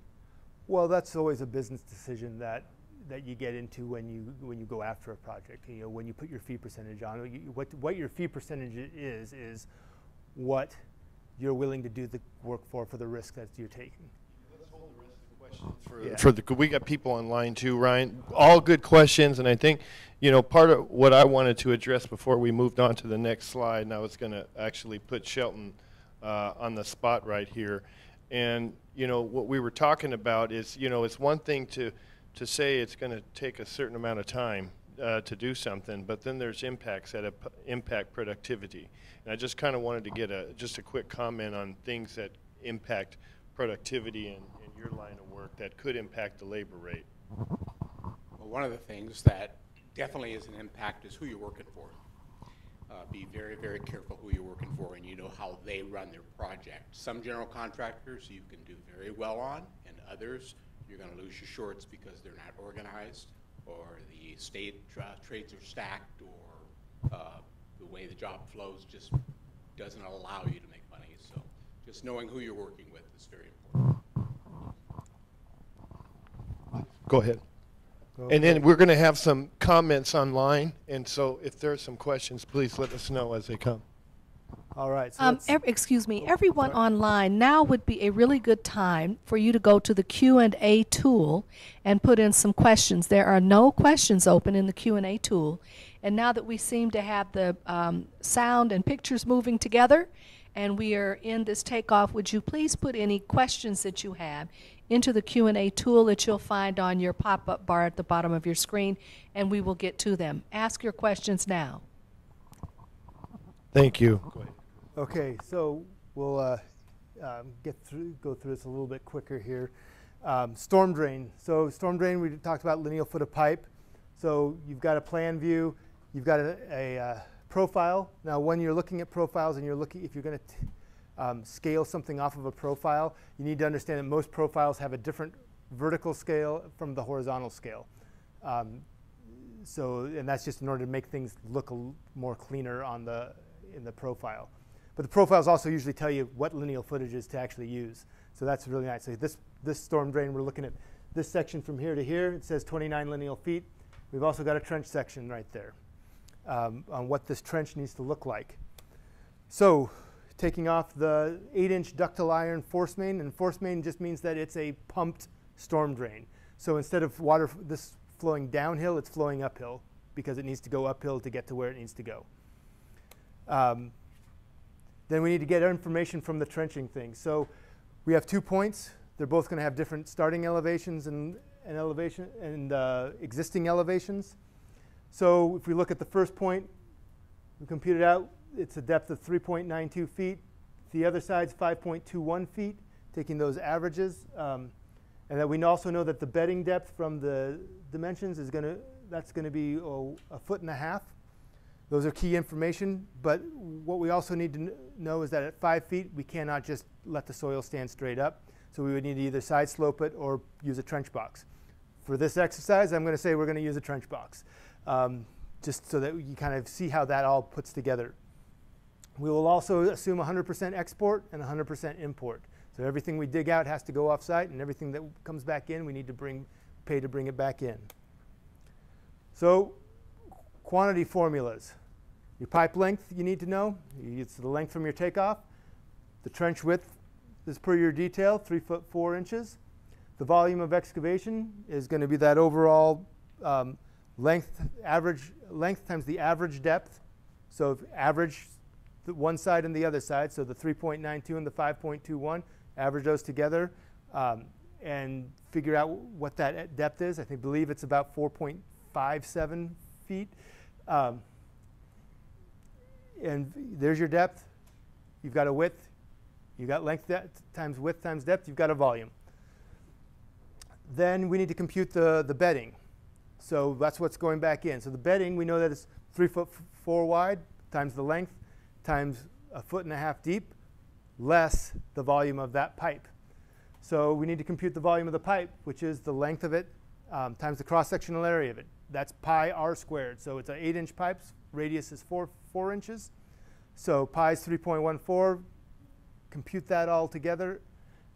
Well, that's always a business decision that that you get into when you when you go after a project. You know, when you put your fee percentage on, you, what what your fee percentage is is what you're willing to do the work for for the risk that you're taking. Let's hold the rest of the questions for, yeah. for the, we got people online too, Ryan. All good questions, and I think, you know, part of what I wanted to address before we moved on to the next slide, and I was going to actually put Shelton uh, on the spot right here. And, you know, what we were talking about is, you know, it's one thing to, to say it's going to take a certain amount of time uh, to do something, but then there's impacts that impact productivity. And I just kind of wanted to get a, just a quick comment on things that impact productivity in, in your line of work that could impact the labor rate. Well, one of the things that definitely is an impact is who you're working for. Uh, be very, very careful who you're working for, and you know how they run their project. Some general contractors you can do very well on, and others you're going to lose your shorts because they're not organized, or the state tra trades are stacked, or uh, the way the job flows just doesn't allow you to make money. So just knowing who you're working with is very important. Go ahead. And then we're going to have some comments online, and so if there are some questions, please let us know as they come. All right. So um, ev excuse me. Everyone sorry. online, now would be a really good time for you to go to the Q and A tool and put in some questions. There are no questions open in the Q and A tool, and now that we seem to have the um, sound and pictures moving together, and we are in this takeoff, would you please put any questions that you have into the Q and A tool that you'll find on your pop-up bar at the bottom of your screen, and we will get to them. Ask your questions now. Thank you. Okay, so we'll uh, um, get through, go through this a little bit quicker here. Um, storm drain. So storm drain, we talked about lineal foot of pipe. So you've got a plan view, you've got a, a uh, profile. Now when you're looking at profiles and you're looking, if you're going to Um, scale something off of a profile, you need to understand that most profiles have a different vertical scale from the horizontal scale. Um, so, and that's just in order to make things look a l more cleaner on the, in the profile. But the profiles also usually tell you what lineal footage is to actually use. So that's really nice. So this, this storm drain, we're looking at this section from here to here. It says twenty-nine lineal feet. We've also got a trench section right there um, on what this trench needs to look like. So, taking off the eight inch ductile iron force main, and force main just means that it's a pumped storm drain. So instead of water f this flowing downhill, it's flowing uphill because it needs to go uphill to get to where it needs to go. Um, then we need to get information from the trenching thing. So we have two points. They're both going to have different starting elevations and, and, elevation and uh, existing elevations. So if we look at the first point, we compute it out. It's a depth of three point nine two feet. The other side's five point two one feet, taking those averages. Um, and then we also know that the bedding depth from the dimensions is going to, that's going to be oh, a foot and a half. Those are key information. But what we also need to know is that at five feet, we cannot just let the soil stand straight up. So we would need to either side slope it or use a trench box. For this exercise, I'm going to say we're going to use a trench box, um, just so that you kind of see how that all puts together. We will also assume one hundred percent export and one hundred percent import. So everything we dig out has to go off-site, and everything that comes back in, we need to bring, pay to bring it back in. So quantity formulas. Your pipe length you need to know. It's the length from your takeoff. The trench width is per your detail, three foot four inches. The volume of excavation is going to be that overall um, length, average length times the average depth. So if average the one side and the other side, so the three point nine two and the five point two one, average those together um, and figure out what that depth is. I think, believe it's about four point five seven feet. Um, and there's your depth. You've got a width. You've got length times width times depth. You've got a volume. Then we need to compute the, the bedding. So that's what's going back in. So the bedding, we know that it's three foot four wide times the length, times a foot and a half deep, less the volume of that pipe. So we need to compute the volume of the pipe, which is the length of it um, times the cross-sectional area of it. That's pi r squared. So it's an eight inch pipe. Radius is four, four inches. So pi is three point one four. Compute that all together.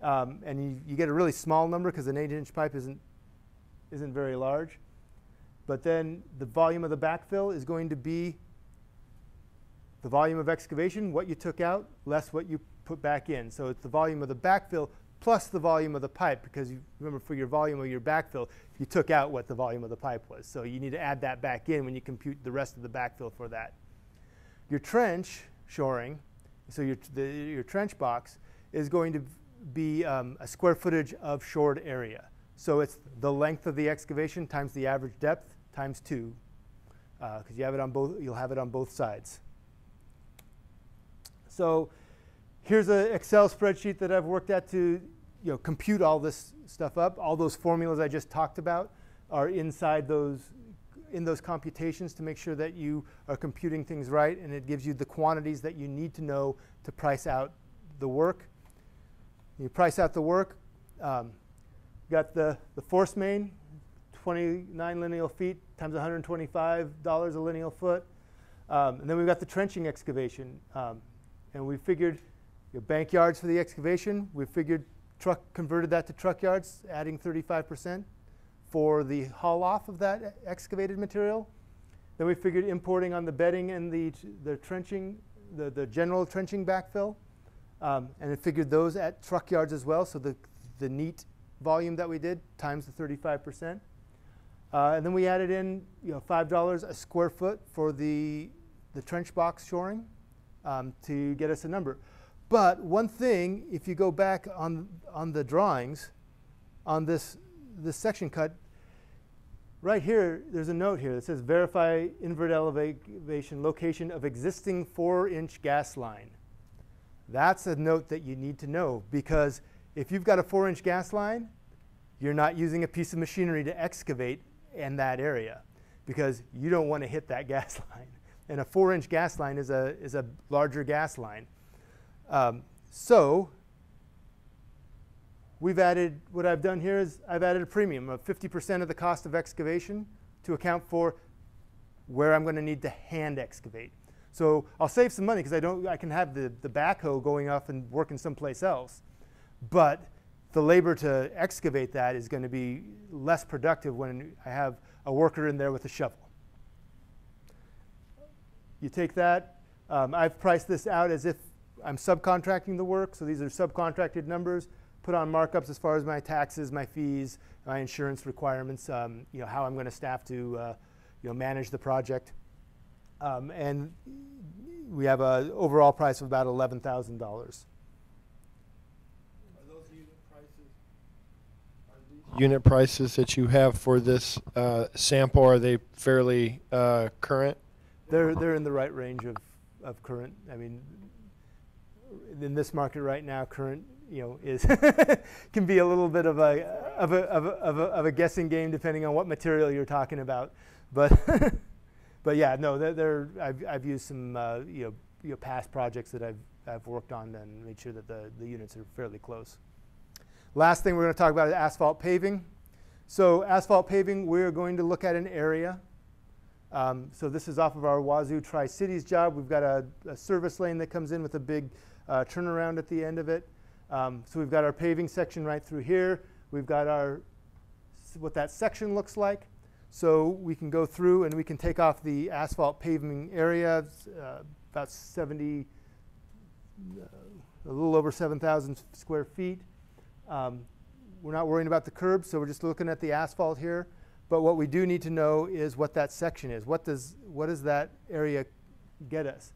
Um, and you, you get a really small number because an eight inch pipe isn't, isn't very large. But then the volume of the backfill is going to be the volume of excavation, what you took out, less what you put back in. So it's the volume of the backfill plus the volume of the pipe, because you remember for your volume of your backfill, you took out what the volume of the pipe was. So you need to add that back in when you compute the rest of the backfill for that. Your trench shoring So your, the, your trench box is going to be um, a square footage of shored area. So it's the length of the excavation times the average depth times two, because uh, you have it on both. You'll have it on both sides. So here's an Excel spreadsheet that I've worked at to, you know, compute all this stuff up. All those formulas I just talked about are inside those, in those computations, to make sure that you are computing things right, and it gives you the quantities that you need to know to price out the work. You price out the work. Um, got the, the force main, twenty-nine lineal feet times one hundred twenty-five dollars a lineal foot. Um, and then we've got the trenching excavation. Um, and we figured your bank yards for the excavation. We figured truck, converted that to truck yards, adding thirty-five percent. For the haul off of that excavated material. Then we figured importing on the bedding and the, the trenching, the, the general trenching backfill. Um, and it figured those at truck yards as well. So the, the neat volume that we did times the thirty-five percent. Uh, and then we added in, you know, five dollars a square foot for the, the trench box shoring um, to get us a number. But one thing, if you go back on, on the drawings, on this, this section cut, right here, there's a note here that says verify invert elevation location of existing four inch gas line. That's a note that you need to know, because if you've got a four inch gas line, you're not using a piece of machinery to excavate in that area, because you don't want to hit that gas line. And a four inch gas line is a, is a larger gas line. Um, so we've added, what I've done here is I've added a premium of fifty percent of the cost of excavation to account for where I'm going to need to hand excavate. So I'll save some money because I don't, I can have the, the backhoe going off and working someplace else. But the labor to excavate that is going to be less productive when I have a worker in there with a shovel. You take that. Um, I've priced this out as if I'm subcontracting the work. So these are subcontracted numbers. Put on markups as far as my taxes, my fees, my insurance requirements, um, you know, how I'm going to staff to, uh, you know, manage the project. Um, and we have an overall price of about eleven thousand dollars. Are those unit prices? Are these unit prices that you have for this uh, sample, are they fairly uh, current? They're, they're in the right range of, of current. I mean, in this market right now, current, you know, is can be a little bit of a of a, of a of a of a guessing game depending on what material you're talking about, but but yeah, no, they're, they're I've I've used some uh, you know you know past projects that I've I've worked on and made sure that the the units are fairly close. Last thing we're going to talk about is asphalt paving. So asphalt paving, we're going to look at an area. Um, so this is off of our Wazoo Tri-Cities job. We've got a, a service lane that comes in with a big uh, turnaround at the end of it. Um, so we've got our paving section right through here. We've got our, what that section looks like. So we can go through and we can take off the asphalt paving area, uh, about seventy, uh, a little over seven thousand square feet. Um, we're not worrying about the curbs, so we're just looking at the asphalt here. But what we do need to know is what that section is. What does, what does that area get us?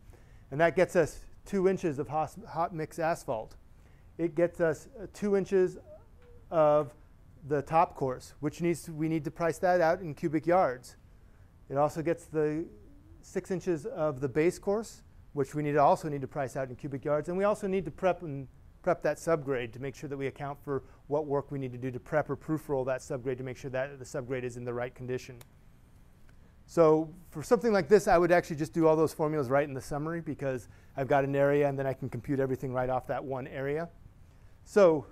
And that gets us two inches of hot, hot mix asphalt. It gets us two inches of the top course, which needs to, we need to price that out in cubic yards. It also gets the six inches of the base course, which we need to also need to price out in cubic yards. And we also need to prep and prep that subgrade to make sure that we account for what work we need to do to prep or proof roll that subgrade to make sure that the subgrade is in the right condition. So for something like this, I would actually just do all those formulas right in the summary, because I've got an area and then I can compute everything right off that one area. So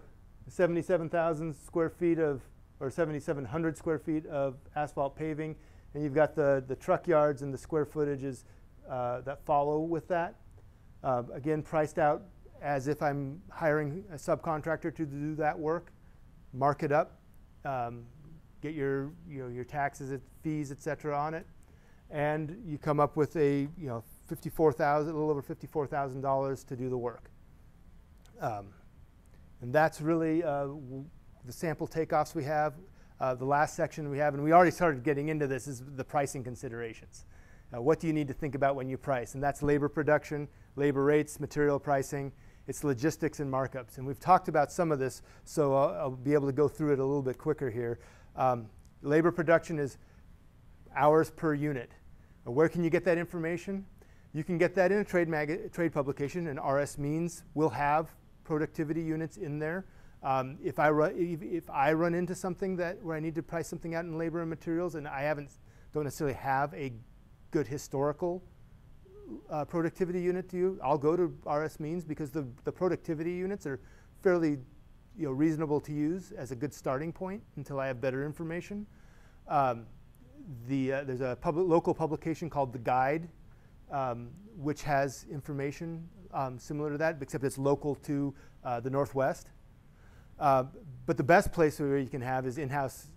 seventy-seven thousand square feet of, or seventy-seven hundred square feet of asphalt paving, and you've got the, the truck yards and the square footages uh, that follow with that. Uh, again, priced out as if I'm hiring a subcontractor to do that work. Mark it up, um, get your, you know, your taxes, fees, et cetera on it, and you come up with a, you know, fifty-four thousand dollars, a little over fifty-four thousand dollars to do the work. Um, And that's really uh, the sample takeoffs we have. Uh, the last section we have, and we already started getting into this, is the pricing considerations. Uh, what do you need to think about when you price? And that's labor production, labor rates, material pricing. It's logistics and markups. And we've talked about some of this, so I'll, I'll be able to go through it a little bit quicker here. Um, labor production is hours per unit. Where can you get that information? You can get that in a trade, mag trade publication, and R S Means will have productivity units in there. Um, if, I run, if, if I run into something that, where I need to price something out in labor and materials, and I haven't, don't necessarily have a good historical uh, productivity unit to you, I'll go to R S Means because the, the productivity units are fairly you know, reasonable to use as a good starting point until I have better information. Um, the, uh, there's a public, local publication called The Guide, um, which has information um, similar to that, except it's local to uh, the Northwest. Uh, but the best place where you can have is in-house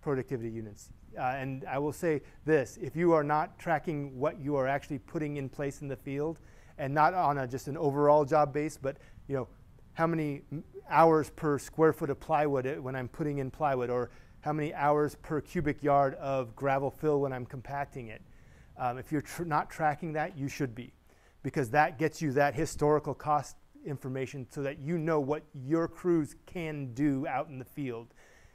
productivity units. Uh, and I will say this, if you are not tracking what you are actually putting in place in the field, and not on a, just an overall job base, but you know, how many hours per square foot of plywood when I'm putting in plywood, or how many hours per cubic yard of gravel fill when I'm compacting it. Um, if you're tr not tracking that, you should be, because that gets you that historical cost information so that you know what your crews can do out in the field.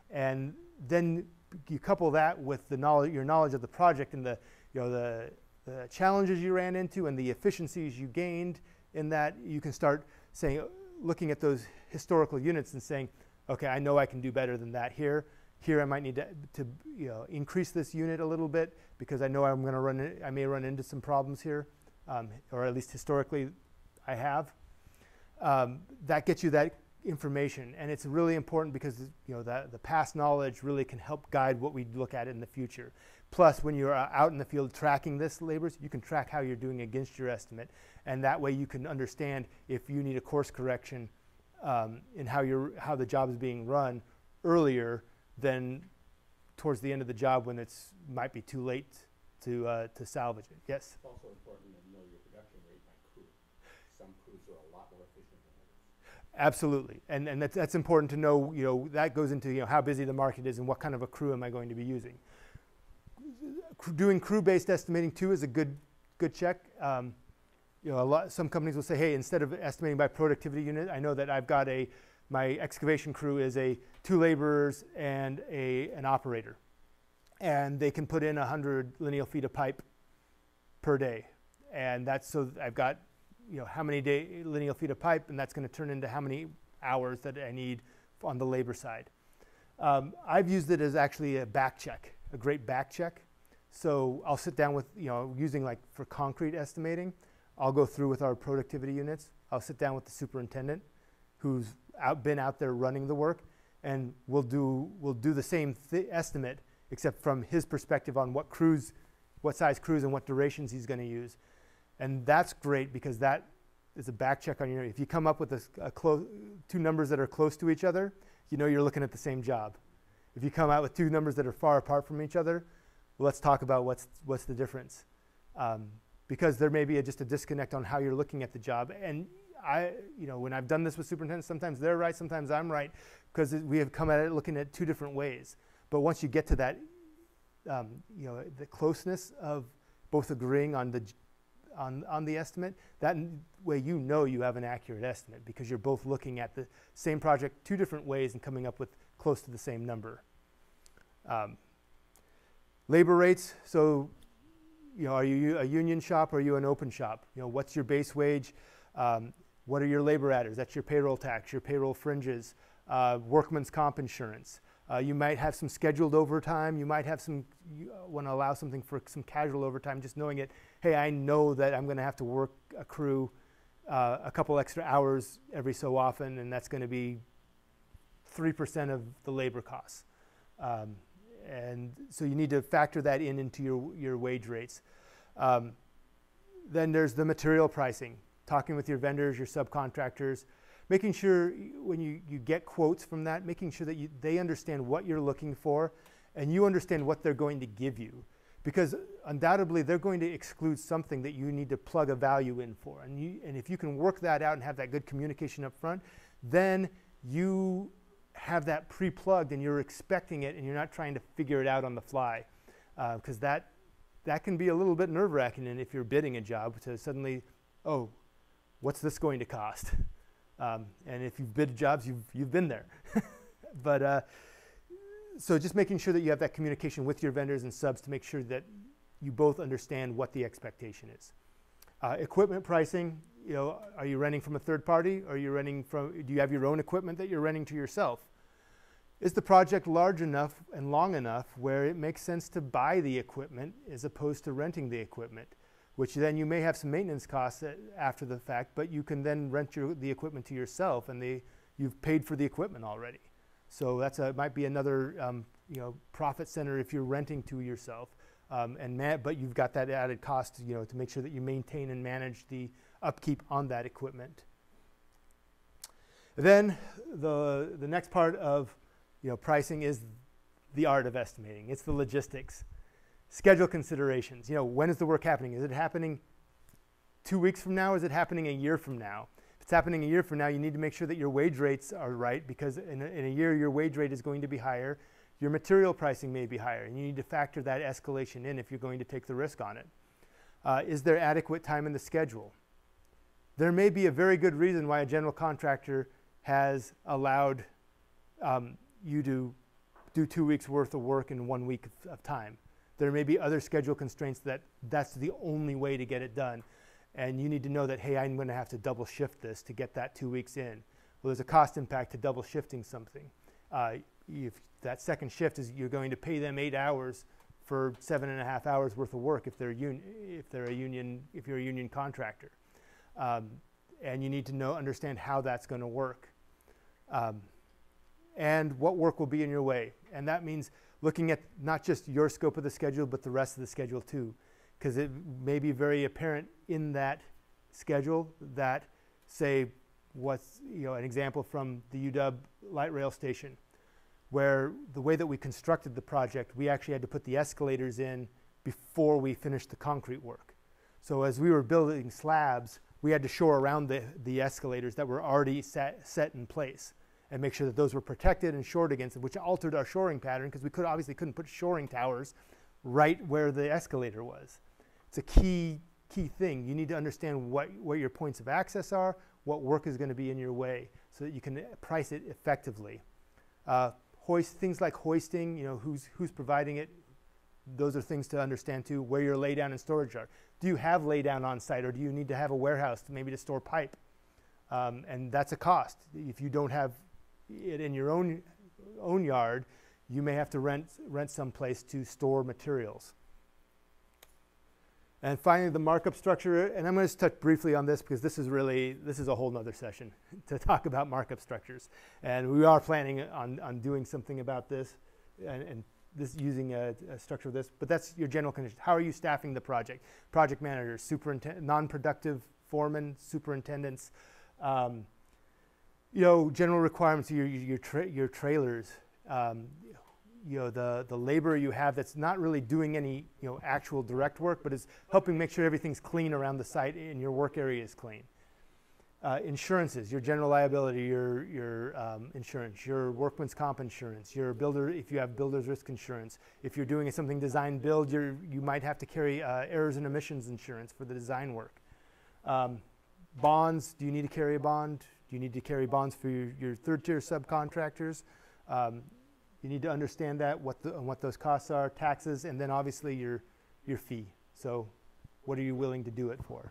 And then you couple that with the knowledge, your knowledge of the project and the, you know, the, the challenges you ran into and the efficiencies you gained in that, you can start saying, looking at those historical units and saying, okay, I know I can do better than that here. Here I might need to, to you know, increase this unit a little bit because I know I'm going to run, in, I may run into some problems here, um, or at least historically I have. Um, that gets you that information, and it's really important because you know that the past knowledge really can help guide what we look at in the future. Plus, when you're out in the field tracking this labors, you can track how you're doing against your estimate, and that way you can understand if you need a course correction um, in how you're how the job is being run earlier than towards the end of the job when it's might be too late to uh, to salvage it. Yes. It's also important to know your production rate by crew. Some crews are a lot more efficient. Absolutely, and, and that's, that's important to know, you know, that goes into, you know, how busy the market is and what kind of a crew am I going to be using. Doing crew-based estimating, too, is a good, good check. Um, you know, a lot, some companies will say, hey, instead of estimating by productivity unit, I know that I've got a, my excavation crew is a two laborers and a, an operator, and they can put in one hundred lineal feet of pipe per day, and that's so that I've got, you know, how many day, lineal feet of pipe, and that's going to turn into how many hours that I need on the labor side. Um, I've used it as actually a back check, a great back check. So I'll sit down with, you know, using like for concrete estimating, I'll go through with our productivity units. I'll sit down with the superintendent who's out, been out there running the work, and we'll do, we'll do the same th estimate except from his perspective on what crews, what size crews and what durations he's going to use. And that's great because that is a back check on your, if you come up with a, a close, two numbers that are close to each other, you know you're looking at the same job. If you come out with two numbers that are far apart from each other, well, let's talk about what's, what's the difference. Um, because there may be a, just a disconnect on how you're looking at the job. And I, you know, when I've done this with superintendents, sometimes they're right, sometimes I'm right, because we have come at it looking at two different ways. But once you get to that, um, you know, the closeness of both agreeing on the On, on the estimate, that way you know you have an accurate estimate because you're both looking at the same project two different ways and coming up with close to the same number. Um, labor rates, so you know, are you a union shop or are you an open shop? You know, what's your base wage? Um, what are your labor adders? That's your payroll tax, your payroll fringes, uh, workman's comp insurance. Uh, you might have some scheduled overtime. You might have some, you want to allow something for some casual overtime, just knowing it, hey, I know that I'm going to have to work a crew uh, a couple extra hours every so often, and that's going to be three percent of the labor costs. Um, and so you need to factor that in into your, your wage rates. Um, then there's the material pricing, talking with your vendors, your subcontractors, making sure when you, you get quotes from that, making sure that you, they understand what you're looking for and you understand what they're going to give you. Because undoubtedly, they're going to exclude something that you need to plug a value in for. And, you, and if you can work that out and have that good communication up front, then you have that pre-plugged and you're expecting it and you're not trying to figure it out on the fly. Because uh, that that can be a little bit nerve-wracking. And if you're bidding a job, to suddenly, oh, what's this going to cost? Um, and if you've bid jobs, you've, you've been there. But uh, so just making sure that you have that communication with your vendors and subs to make sure that you both understand what the expectation is. Uh, equipment pricing, you know, are you renting from a third party? Or are you renting from, do you have your own equipment that you're renting to yourself? Is the project large enough and long enough where it makes sense to buy the equipment as opposed to renting the equipment, which then you may have some maintenance costs after the fact, but you can then rent your, the equipment to yourself, and they, you've paid for the equipment already. So that's a, might be another um, you know, profit center if you're renting to yourself. Um, and man, but you've got that added cost, you know, to make sure that you maintain and manage the upkeep on that equipment. Then the, the next part of you know, pricing is the art of estimating. It's the logistics. Schedule considerations. You know, when is the work happening? Is it happening two weeks from now? Is it happening a year from now? If it's happening a year from now, you need to make sure that your wage rates are right, because in a, in a year, your wage rate is going to be higher. Your material pricing may be higher, and you need to factor that escalation in if you're going to take the risk on it. Uh, is there adequate time in the schedule? There may be a very good reason why a general contractor has allowed um, you to do two weeks worth of work in one week of, of time. There may be other schedule constraints that that's the only way to get it done. And you need to know that, hey, I'm going to have to double shift this to get that two weeks in. Well, there's a cost impact to double shifting something. Uh, if that second shift is you're going to pay them eight hours for seven and a half hours worth of work if they're un if they're a union if you're a union contractor, um, and you need to know understand how that's going to work, um, and what work will be in your way, and that means looking at not just your scope of the schedule but the rest of the schedule too, because it may be very apparent in that schedule that, say, what's you know an example from the U W light rail station, where the way that we constructed the project, we actually had to put the escalators in before we finished the concrete work. So as we were building slabs, we had to shore around the, the escalators that were already set, set in place and make sure that those were protected and shored against, which altered our shoring pattern because we could obviously couldn't put shoring towers right where the escalator was. It's a key, key thing. You need to understand what, what your points of access are, what work is going to be in your way so that you can price it effectively. Uh, Hoist, things like hoisting, you know, who's, who's providing it, those are things to understand too, where your laydown and storage are. Do you have laydown on site, or do you need to have a warehouse to maybe to store pipe? Um, and that's a cost. If you don't have it in your own, own yard, you may have to rent, rent someplace to store materials. And finally, the markup structure, and I'm going to touch briefly on this because this is really, this is a whole nother session to talk about markup structures. And we are planning on, on doing something about this and, and this using a, a structure of this, but that's your general condition. How are you staffing the project? Project managers, superintendent, non-productive foremen, superintendents, um, you know, general requirements, your, your, tra your trailers, um, you know, the, the labor you have that's not really doing any, you know, actual direct work, but is helping make sure everything's clean around the site and your work area is clean. Uh, insurances, your general liability, your, your um, insurance, your workman's comp insurance, your builder, if you have builder's risk insurance. If you're doing something design build, you're, you might have to carry uh, errors and omissions insurance for the design work. Um, bonds, do you need to carry a bond? Do you need to carry bonds for your, your third tier subcontractors? Um, You need to understand that, what, the, and what those costs are, taxes, and then obviously your, your fee. So what are you willing to do it for?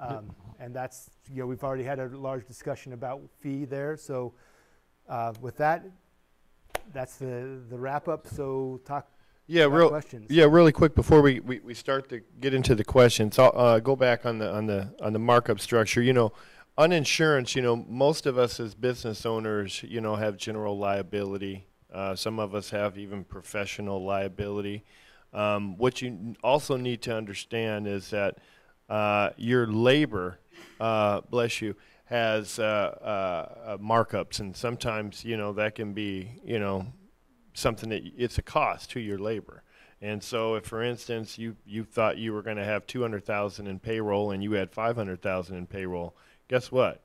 Um, and that's, you know, we've already had a large discussion about fee there. So uh, with that, that's the, the wrap up. So talk yeah, real, questions. Yeah, really quick before we, we, we start to get into the questions, I'll uh, go back on the, on, the, on the markup structure. You know, on insurance, you know, most of us as business owners, you know, have general liability. Uh, some of us have even professional liability. Um, what you also need to understand is that uh, your labor, uh, bless you, has uh, uh, markups, and sometimes you know that can be you know something that it's a cost to your labor. And so, if for instance you you thought you were going to have two hundred thousand in payroll and you had five hundred thousand in payroll, guess what?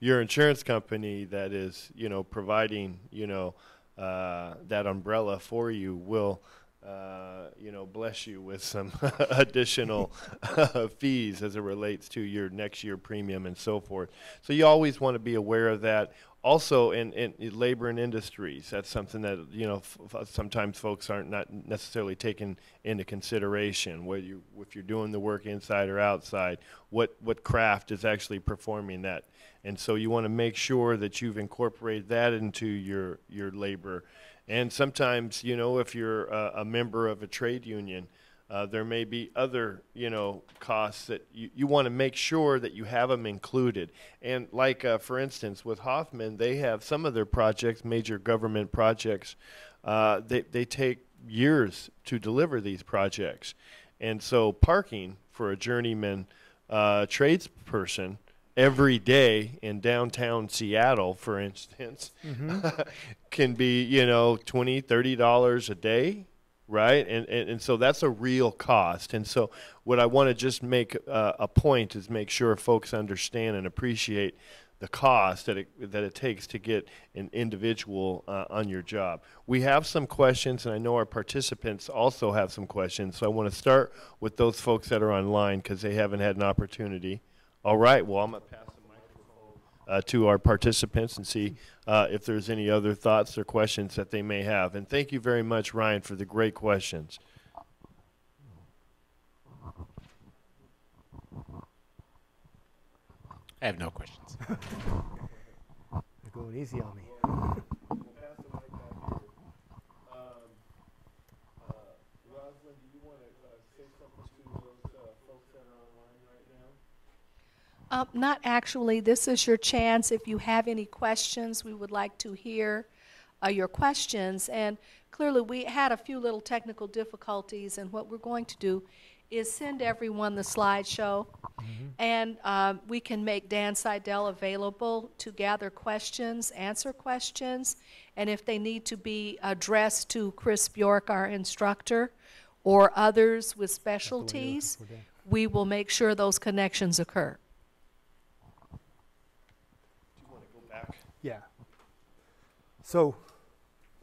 Your insurance company that is, you know, providing, you know, uh, that umbrella for you will uh, you know, bless you with some additional fees as it relates to your next year premium and so forth. So you always want to be aware of that. Also, in, in, in labor and industries, that's something that, you know, f sometimes folks aren't not necessarily taken into consideration. Whether you, if you're doing the work inside or outside, what what craft is actually performing that, and so you want to make sure that you've incorporated that into your your labor. And sometimes, you know, if you're a, a member of a trade union, uh, there may be other, you know, costs that you, you want to make sure that you have them included. And like, uh, for instance, with Hoffman, they have some of their projects, major government projects, uh, they, they take years to deliver these projects. And so parking for a journeyman uh, tradesperson every day in downtown Seattle, for instance, mm-hmm. can be, you know, twenty, thirty dollars a day, right? And, and and so that's a real cost. And so what I want to just make uh, a point is make sure folks understand and appreciate the cost that it, that it takes to get an individual uh, on your job. We have some questions, and I know our participants also have some questions. So I want to start with those folks that are online because they haven't had an opportunity. All right, well, I'm going to pass the microphone uh, to our participants and see uh, if there's any other thoughts or questions that they may have. And thank you very much, Ryan, for the great questions. I have no questions. You're going easy on me. Well, we'll pass the mic back here. Um, uh, Rosalind, do you want to uh, say something to those uh, folks that are online right now? Um, not actually. This is your chance. If you have any questions, we would like to hear uh, your questions. And clearly, we had a few little technical difficulties, and what we're going to do is send everyone the slideshow, mm-hmm. and um, we can make Dan Seydel available to gather questions, answer questions, and if they need to be addressed to Chris Bjork, our instructor, or others with specialties, we will make sure those connections occur. Yeah. So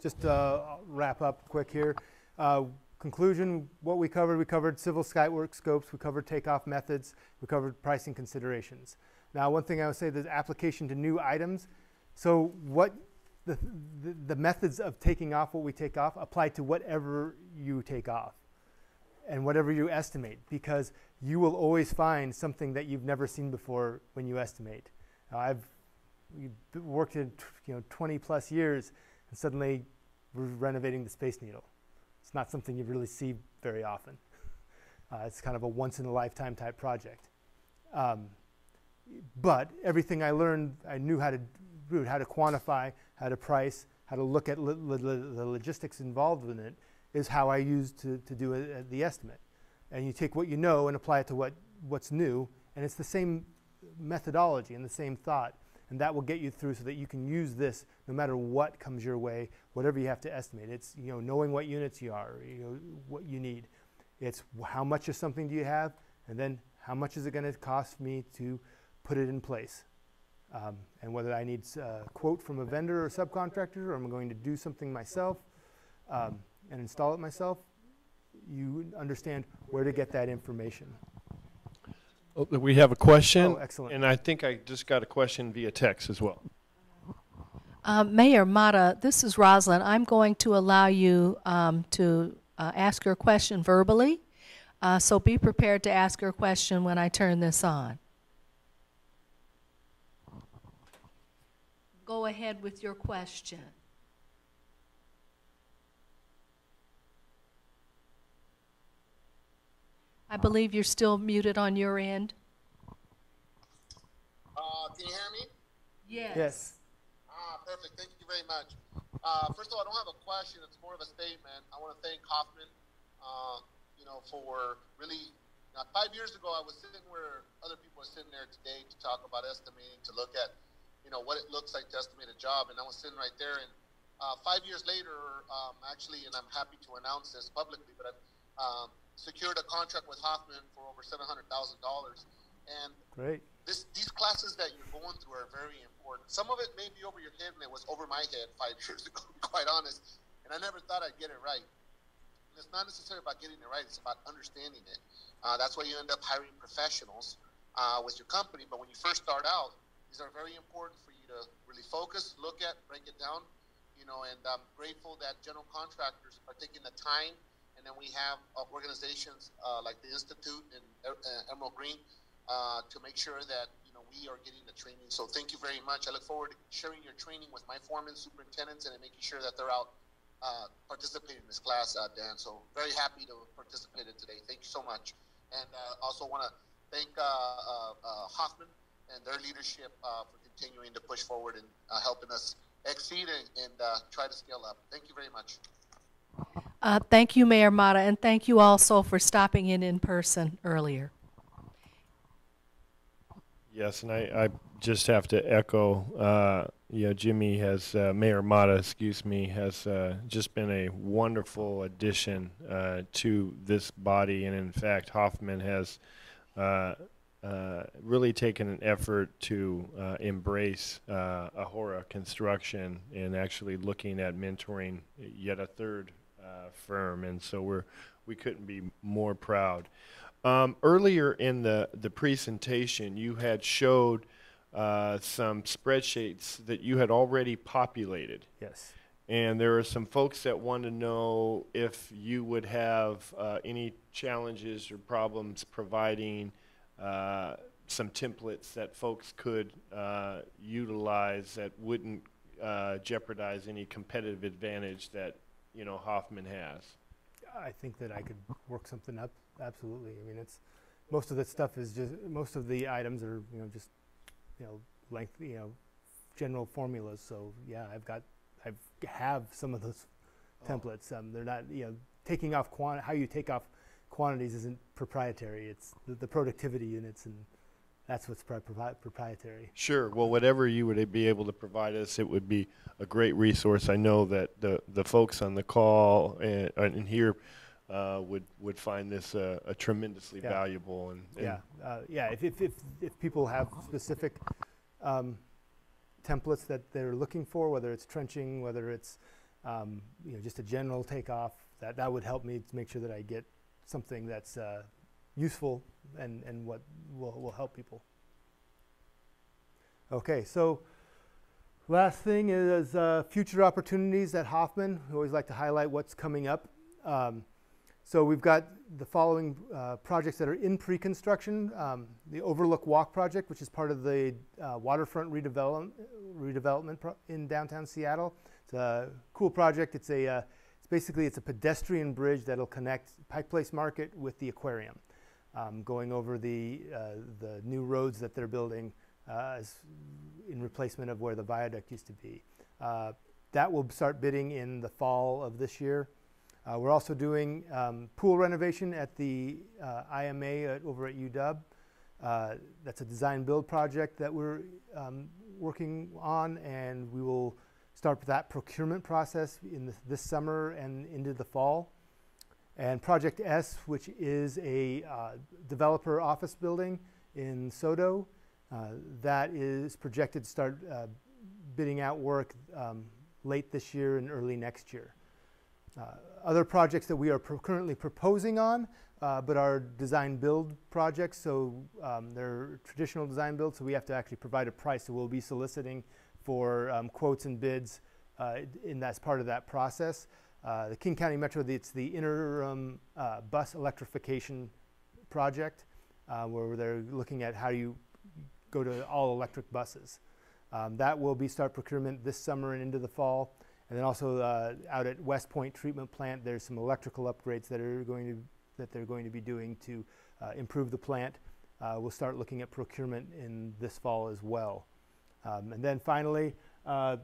just uh, wrap up quick here. Uh, conclusion, what we covered, we covered civil skywork scopes, we covered takeoff methods, we covered pricing considerations. Now, one thing I would say is application to new items. So what the, the, the methods of taking off what we take off apply to whatever you take off and whatever you estimate, because you will always find something that you've never seen before when you estimate. Now, I've We worked in you know twenty plus years, and suddenly we're renovating the Space Needle. It's not something you really see very often. Uh, it's kind of a once-in-a-lifetime type project. Um, but everything I learned, I knew how to do, how to quantify, how to price, how to look at lo lo the logistics involved in it, is how I used to, to do a, a, the estimate. And you take what you know and apply it to what, what's new, and it's the same methodology and the same thought. And that will get you through so that you can use this no matter what comes your way, whatever you have to estimate. It's you know knowing what units you are, you know what you need. It's how much of something do you have, and then how much is it going to cost me to put it in place, um, and whether I need a quote from a vendor or subcontractor, or I'm going to do something myself um, and install it myself. You understand where to get that information. We have a question, oh, excellent. And I think I just got a question via text as well. Uh, Mayor Mata, this is Rosalind. I'm going to allow you um, to uh, ask your question verbally, uh, so be prepared to ask your question when I turn this on. Go ahead with your question. I believe you're still muted on your end. Uh, can you hear me? Yes. Yes. Ah, perfect. Thank you very much. Uh, first of all, I don't have a question. It's more of a statement. I want to thank Hoffman, uh, you know, for really, now, five years ago, I was sitting where other people are sitting there today to talk about estimating, to look at, you know, what it looks like to estimate a job. And I was sitting right there. And uh, five years later, um, actually, and I'm happy to announce this publicly, but I've um, secured a contract with Hoffman for over seven hundred thousand dollars. And great. This, these classes that you're going through are very important. Some of it may be over your head, and it was over my head five years ago, to be quite honest, and I never thought I'd get it right. it's not necessarily about getting it right. It's about understanding it. Uh, that's why you end up hiring professionals uh, with your company. But when you first start out, these are very important for you to really focus, look at, break it down, you know, and I'm grateful that general contractors are taking the time. And then we have uh, organizations uh, like the Institute and uh, Emerald Green uh, to make sure that, you know, we are getting the training. So thank you very much. I look forward to sharing your training with my foremen, superintendents, and making sure that they're out Uh, participate in this class, uh, Dan. So very happy to participate in today. Thank you so much. And uh, also want to thank uh, uh, uh, Hoffman and their leadership uh, for continuing to push forward and uh, helping us exceed and, and uh, try to scale up. Thank you very much. Uh, thank you, Mayor Mata, and thank you also for stopping in in person earlier. Yes, and I, I just have to echo, uh, you know, Jimmy has, uh, Mayor Mata, excuse me, has uh, just been a wonderful addition uh, to this body. And in fact, Hoffman has uh, uh, really taken an effort to uh, embrace uh, Ahura Construction and actually looking at mentoring yet a third uh, firm. And so we're, we couldn't be more proud. Um, earlier in the, the presentation, you had showed uh, some spreadsheets that you had already populated. Yes. And there are some folks that want to know if you would have uh, any challenges or problems providing uh, some templates that folks could uh, utilize that wouldn't uh, jeopardize any competitive advantage that, you know, Hoffman has. I think that I could work something up. Absolutely. I mean, it's most of the stuff is just most of the items are you know just you know lengthy you know general formulas. So yeah, I've got I've have some of those oh. templates. Um, they're not you know taking off quanti how you take off quantities isn't proprietary. It's the, the productivity units and. That's what's pri pri proprietary. Sure. Well, whatever you would be able to provide us, it would be a great resource. I know that the, the folks on the call and, and here uh, would would find this uh, a tremendously yeah. valuable. And, and yeah, uh, yeah. If, if if if people have specific um, templates that they're looking for, whether it's trenching, whether it's um, you know just a general takeoff, that that would help me to make sure that I get something that's uh, useful. And, and what will, will help people. Okay, so last thing is uh, future opportunities at Hoffman. We always like to highlight what's coming up. Um, so we've got the following uh, projects that are in pre-construction. Um, the Overlook Walk project, which is part of the uh, waterfront redevelop redevelopment pro in downtown Seattle. It's a cool project. It's, a, uh, it's basically it's a pedestrian bridge that'll connect Pike Place Market with the aquarium. Um, going over the, uh, the new roads that they're building uh, as in replacement of where the viaduct used to be. Uh, that will start bidding in the fall of this year. Uh, we're also doing um, pool renovation at the uh, I M A at, over at U W. Uh, that's a design build project that we're um, working on, and we will start that procurement process in the, this summer and into the fall. And Project S, which is a uh, developer office building in Soto, uh, that is projected to start uh, bidding out work um, late this year and early next year. Uh, other projects that we are pro currently proposing on, uh, but are design build projects, so um, they're traditional design build, so we have to actually provide a price, so we'll be soliciting for um, quotes and bids, uh, and that's part of that process. Uh, the King County Metro, the, it's the interim uh, bus electrification project uh, where they're looking at how you go to all electric buses. Um, that will be start procurement this summer and into the fall. And then also uh, out at West Point Treatment Plant, there's some electrical upgrades that are going to that they're going to be doing to uh, improve the plant. Uh, we'll start looking at procurement in this fall as well. Um, and then finally, uh,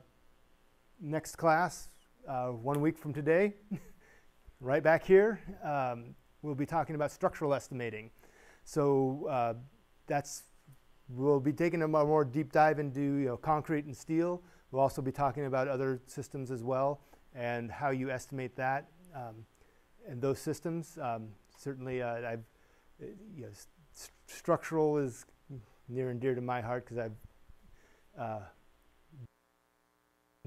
next class. Uh, one week from today, right back here, um, we'll be talking about structural estimating. So uh, that's, we'll be taking a more deep dive into you know, concrete and steel. We'll also be talking about other systems as well and how you estimate that um, and those systems. Um, certainly, uh, I've, you know, st structural is near and dear to my heart because I've uh,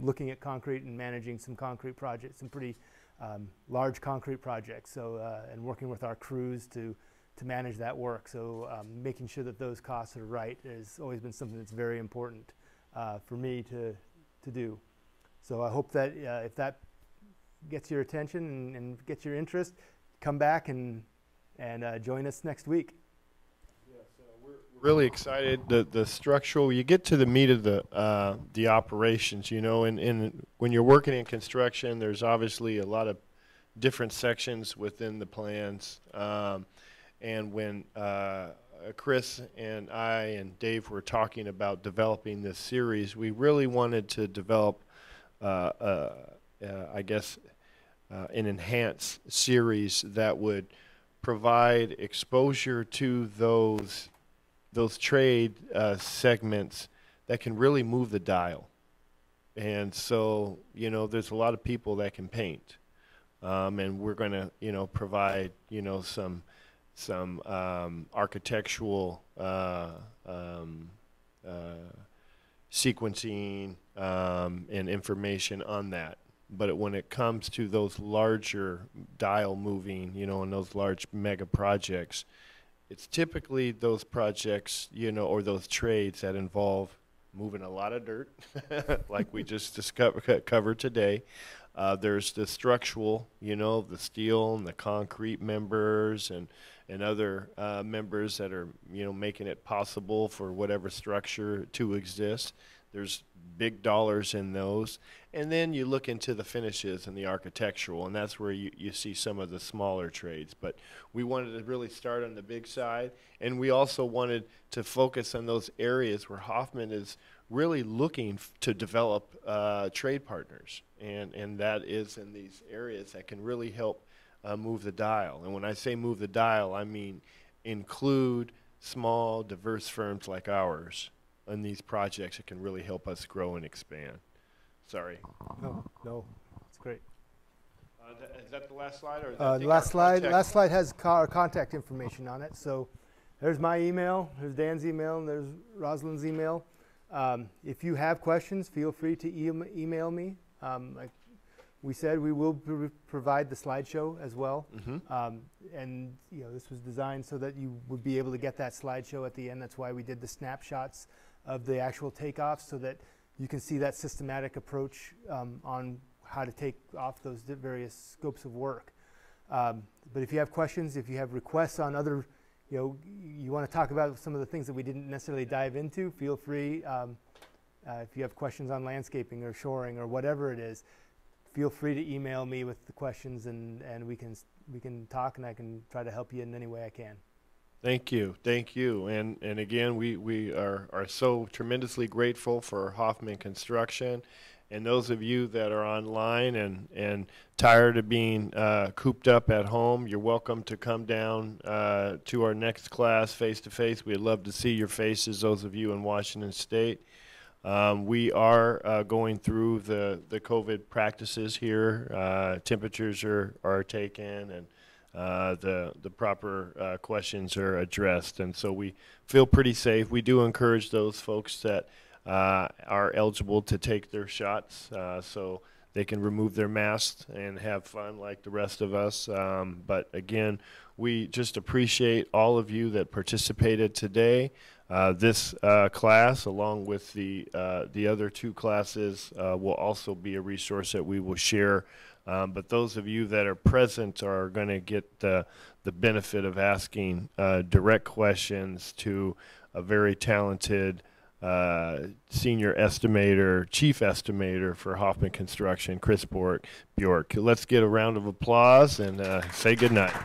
looking at concrete and managing some concrete projects, some pretty um, large concrete projects. So, uh, and working with our crews to, to manage that work. So um, making sure that those costs are right has always been something that's very important uh, for me to, to do. So I hope that uh, if that gets your attention and, and gets your interest, come back and, and uh, join us next week. Really excited. The the structural, you get to the meat of the uh, the operations, you know, and, and when you're working in construction, there's obviously a lot of different sections within the plans. Um, and when uh, Chris and I and Dave were talking about developing this series, we really wanted to develop, uh, uh, uh, I guess, uh, an enhanced series that would provide exposure to those those trade uh, segments that can really move the dial. And so, you know, there's a lot of people that can paint. Um, and we're going to, you know, provide, you know, some, some um, architectural uh, um, uh, sequencing um, and information on that. But it, when it comes to those larger dial moving, you know, and those large mega projects, it's typically those projects, you know, or those trades that involve moving a lot of dirt, like we just discovered, covered today. Uh, there's the structural, you know, the steel and the concrete members and, and other uh, members that are, you know, making it possible for whatever structure to exist. There's big dollars in those. And then you look into the finishes and the architectural, and that's where you, you see some of the smaller trades. But we wanted to really start on the big side, and we also wanted to focus on those areas where Hoffman is really looking f to develop uh, trade partners, and, and that is in these areas that can really help uh, move the dial. And when I say move the dial, I mean include small, diverse firms like ours in these projects that can really help us grow and expand. Sorry. No, no, it's great. Uh, th is that the last slide? Or is uh, that the last slide. Last slide has co our contact information on it. So there's my email, there's Dan's email, and there's Rosalind's email. Um, if you have questions, feel free to e email me. Um, like we said, we will pr provide the slideshow as well. Mm-hmm. um, and you know, this was designed so that you would be able to get that slideshow at the end. That's why we did the snapshots of the actual takeoffs, so that you can see that systematic approach um, on how to take off those various scopes of work. Um, but if you have questions, if you have requests on other, you know, you want to talk about some of the things that we didn't necessarily dive into, feel free. Um, uh, if you have questions on landscaping or shoring or whatever it is, feel free to email me with the questions, and, and we can we can talk, and I can try to help you in any way I can. Thank you, thank you, and and again, we we are are so tremendously grateful for Hoffman Construction, and those of you that are online and and tired of being uh, cooped up at home, you're welcome to come down uh, to our next class face to face. We'd love to see your faces, those of you in Washington State. Um, we are uh, going through the the COVID practices here. Uh, temperatures are are taken, and Uh, the the proper uh, questions are addressed, and so we feel pretty safe. We do encourage those folks that uh, are eligible to take their shots, uh, so they can remove their masks and have fun like the rest of us. Um, but again, we just appreciate all of you that participated today. Uh, this uh, class, along with the uh, the other two classes, uh, will also be a resource that we will share. Um, but those of you that are present are going to get the, the benefit of asking uh, direct questions to a very talented uh, senior estimator, chief estimator for Hoffman Construction, Chris Bjork. Let's get a round of applause and uh, say good night.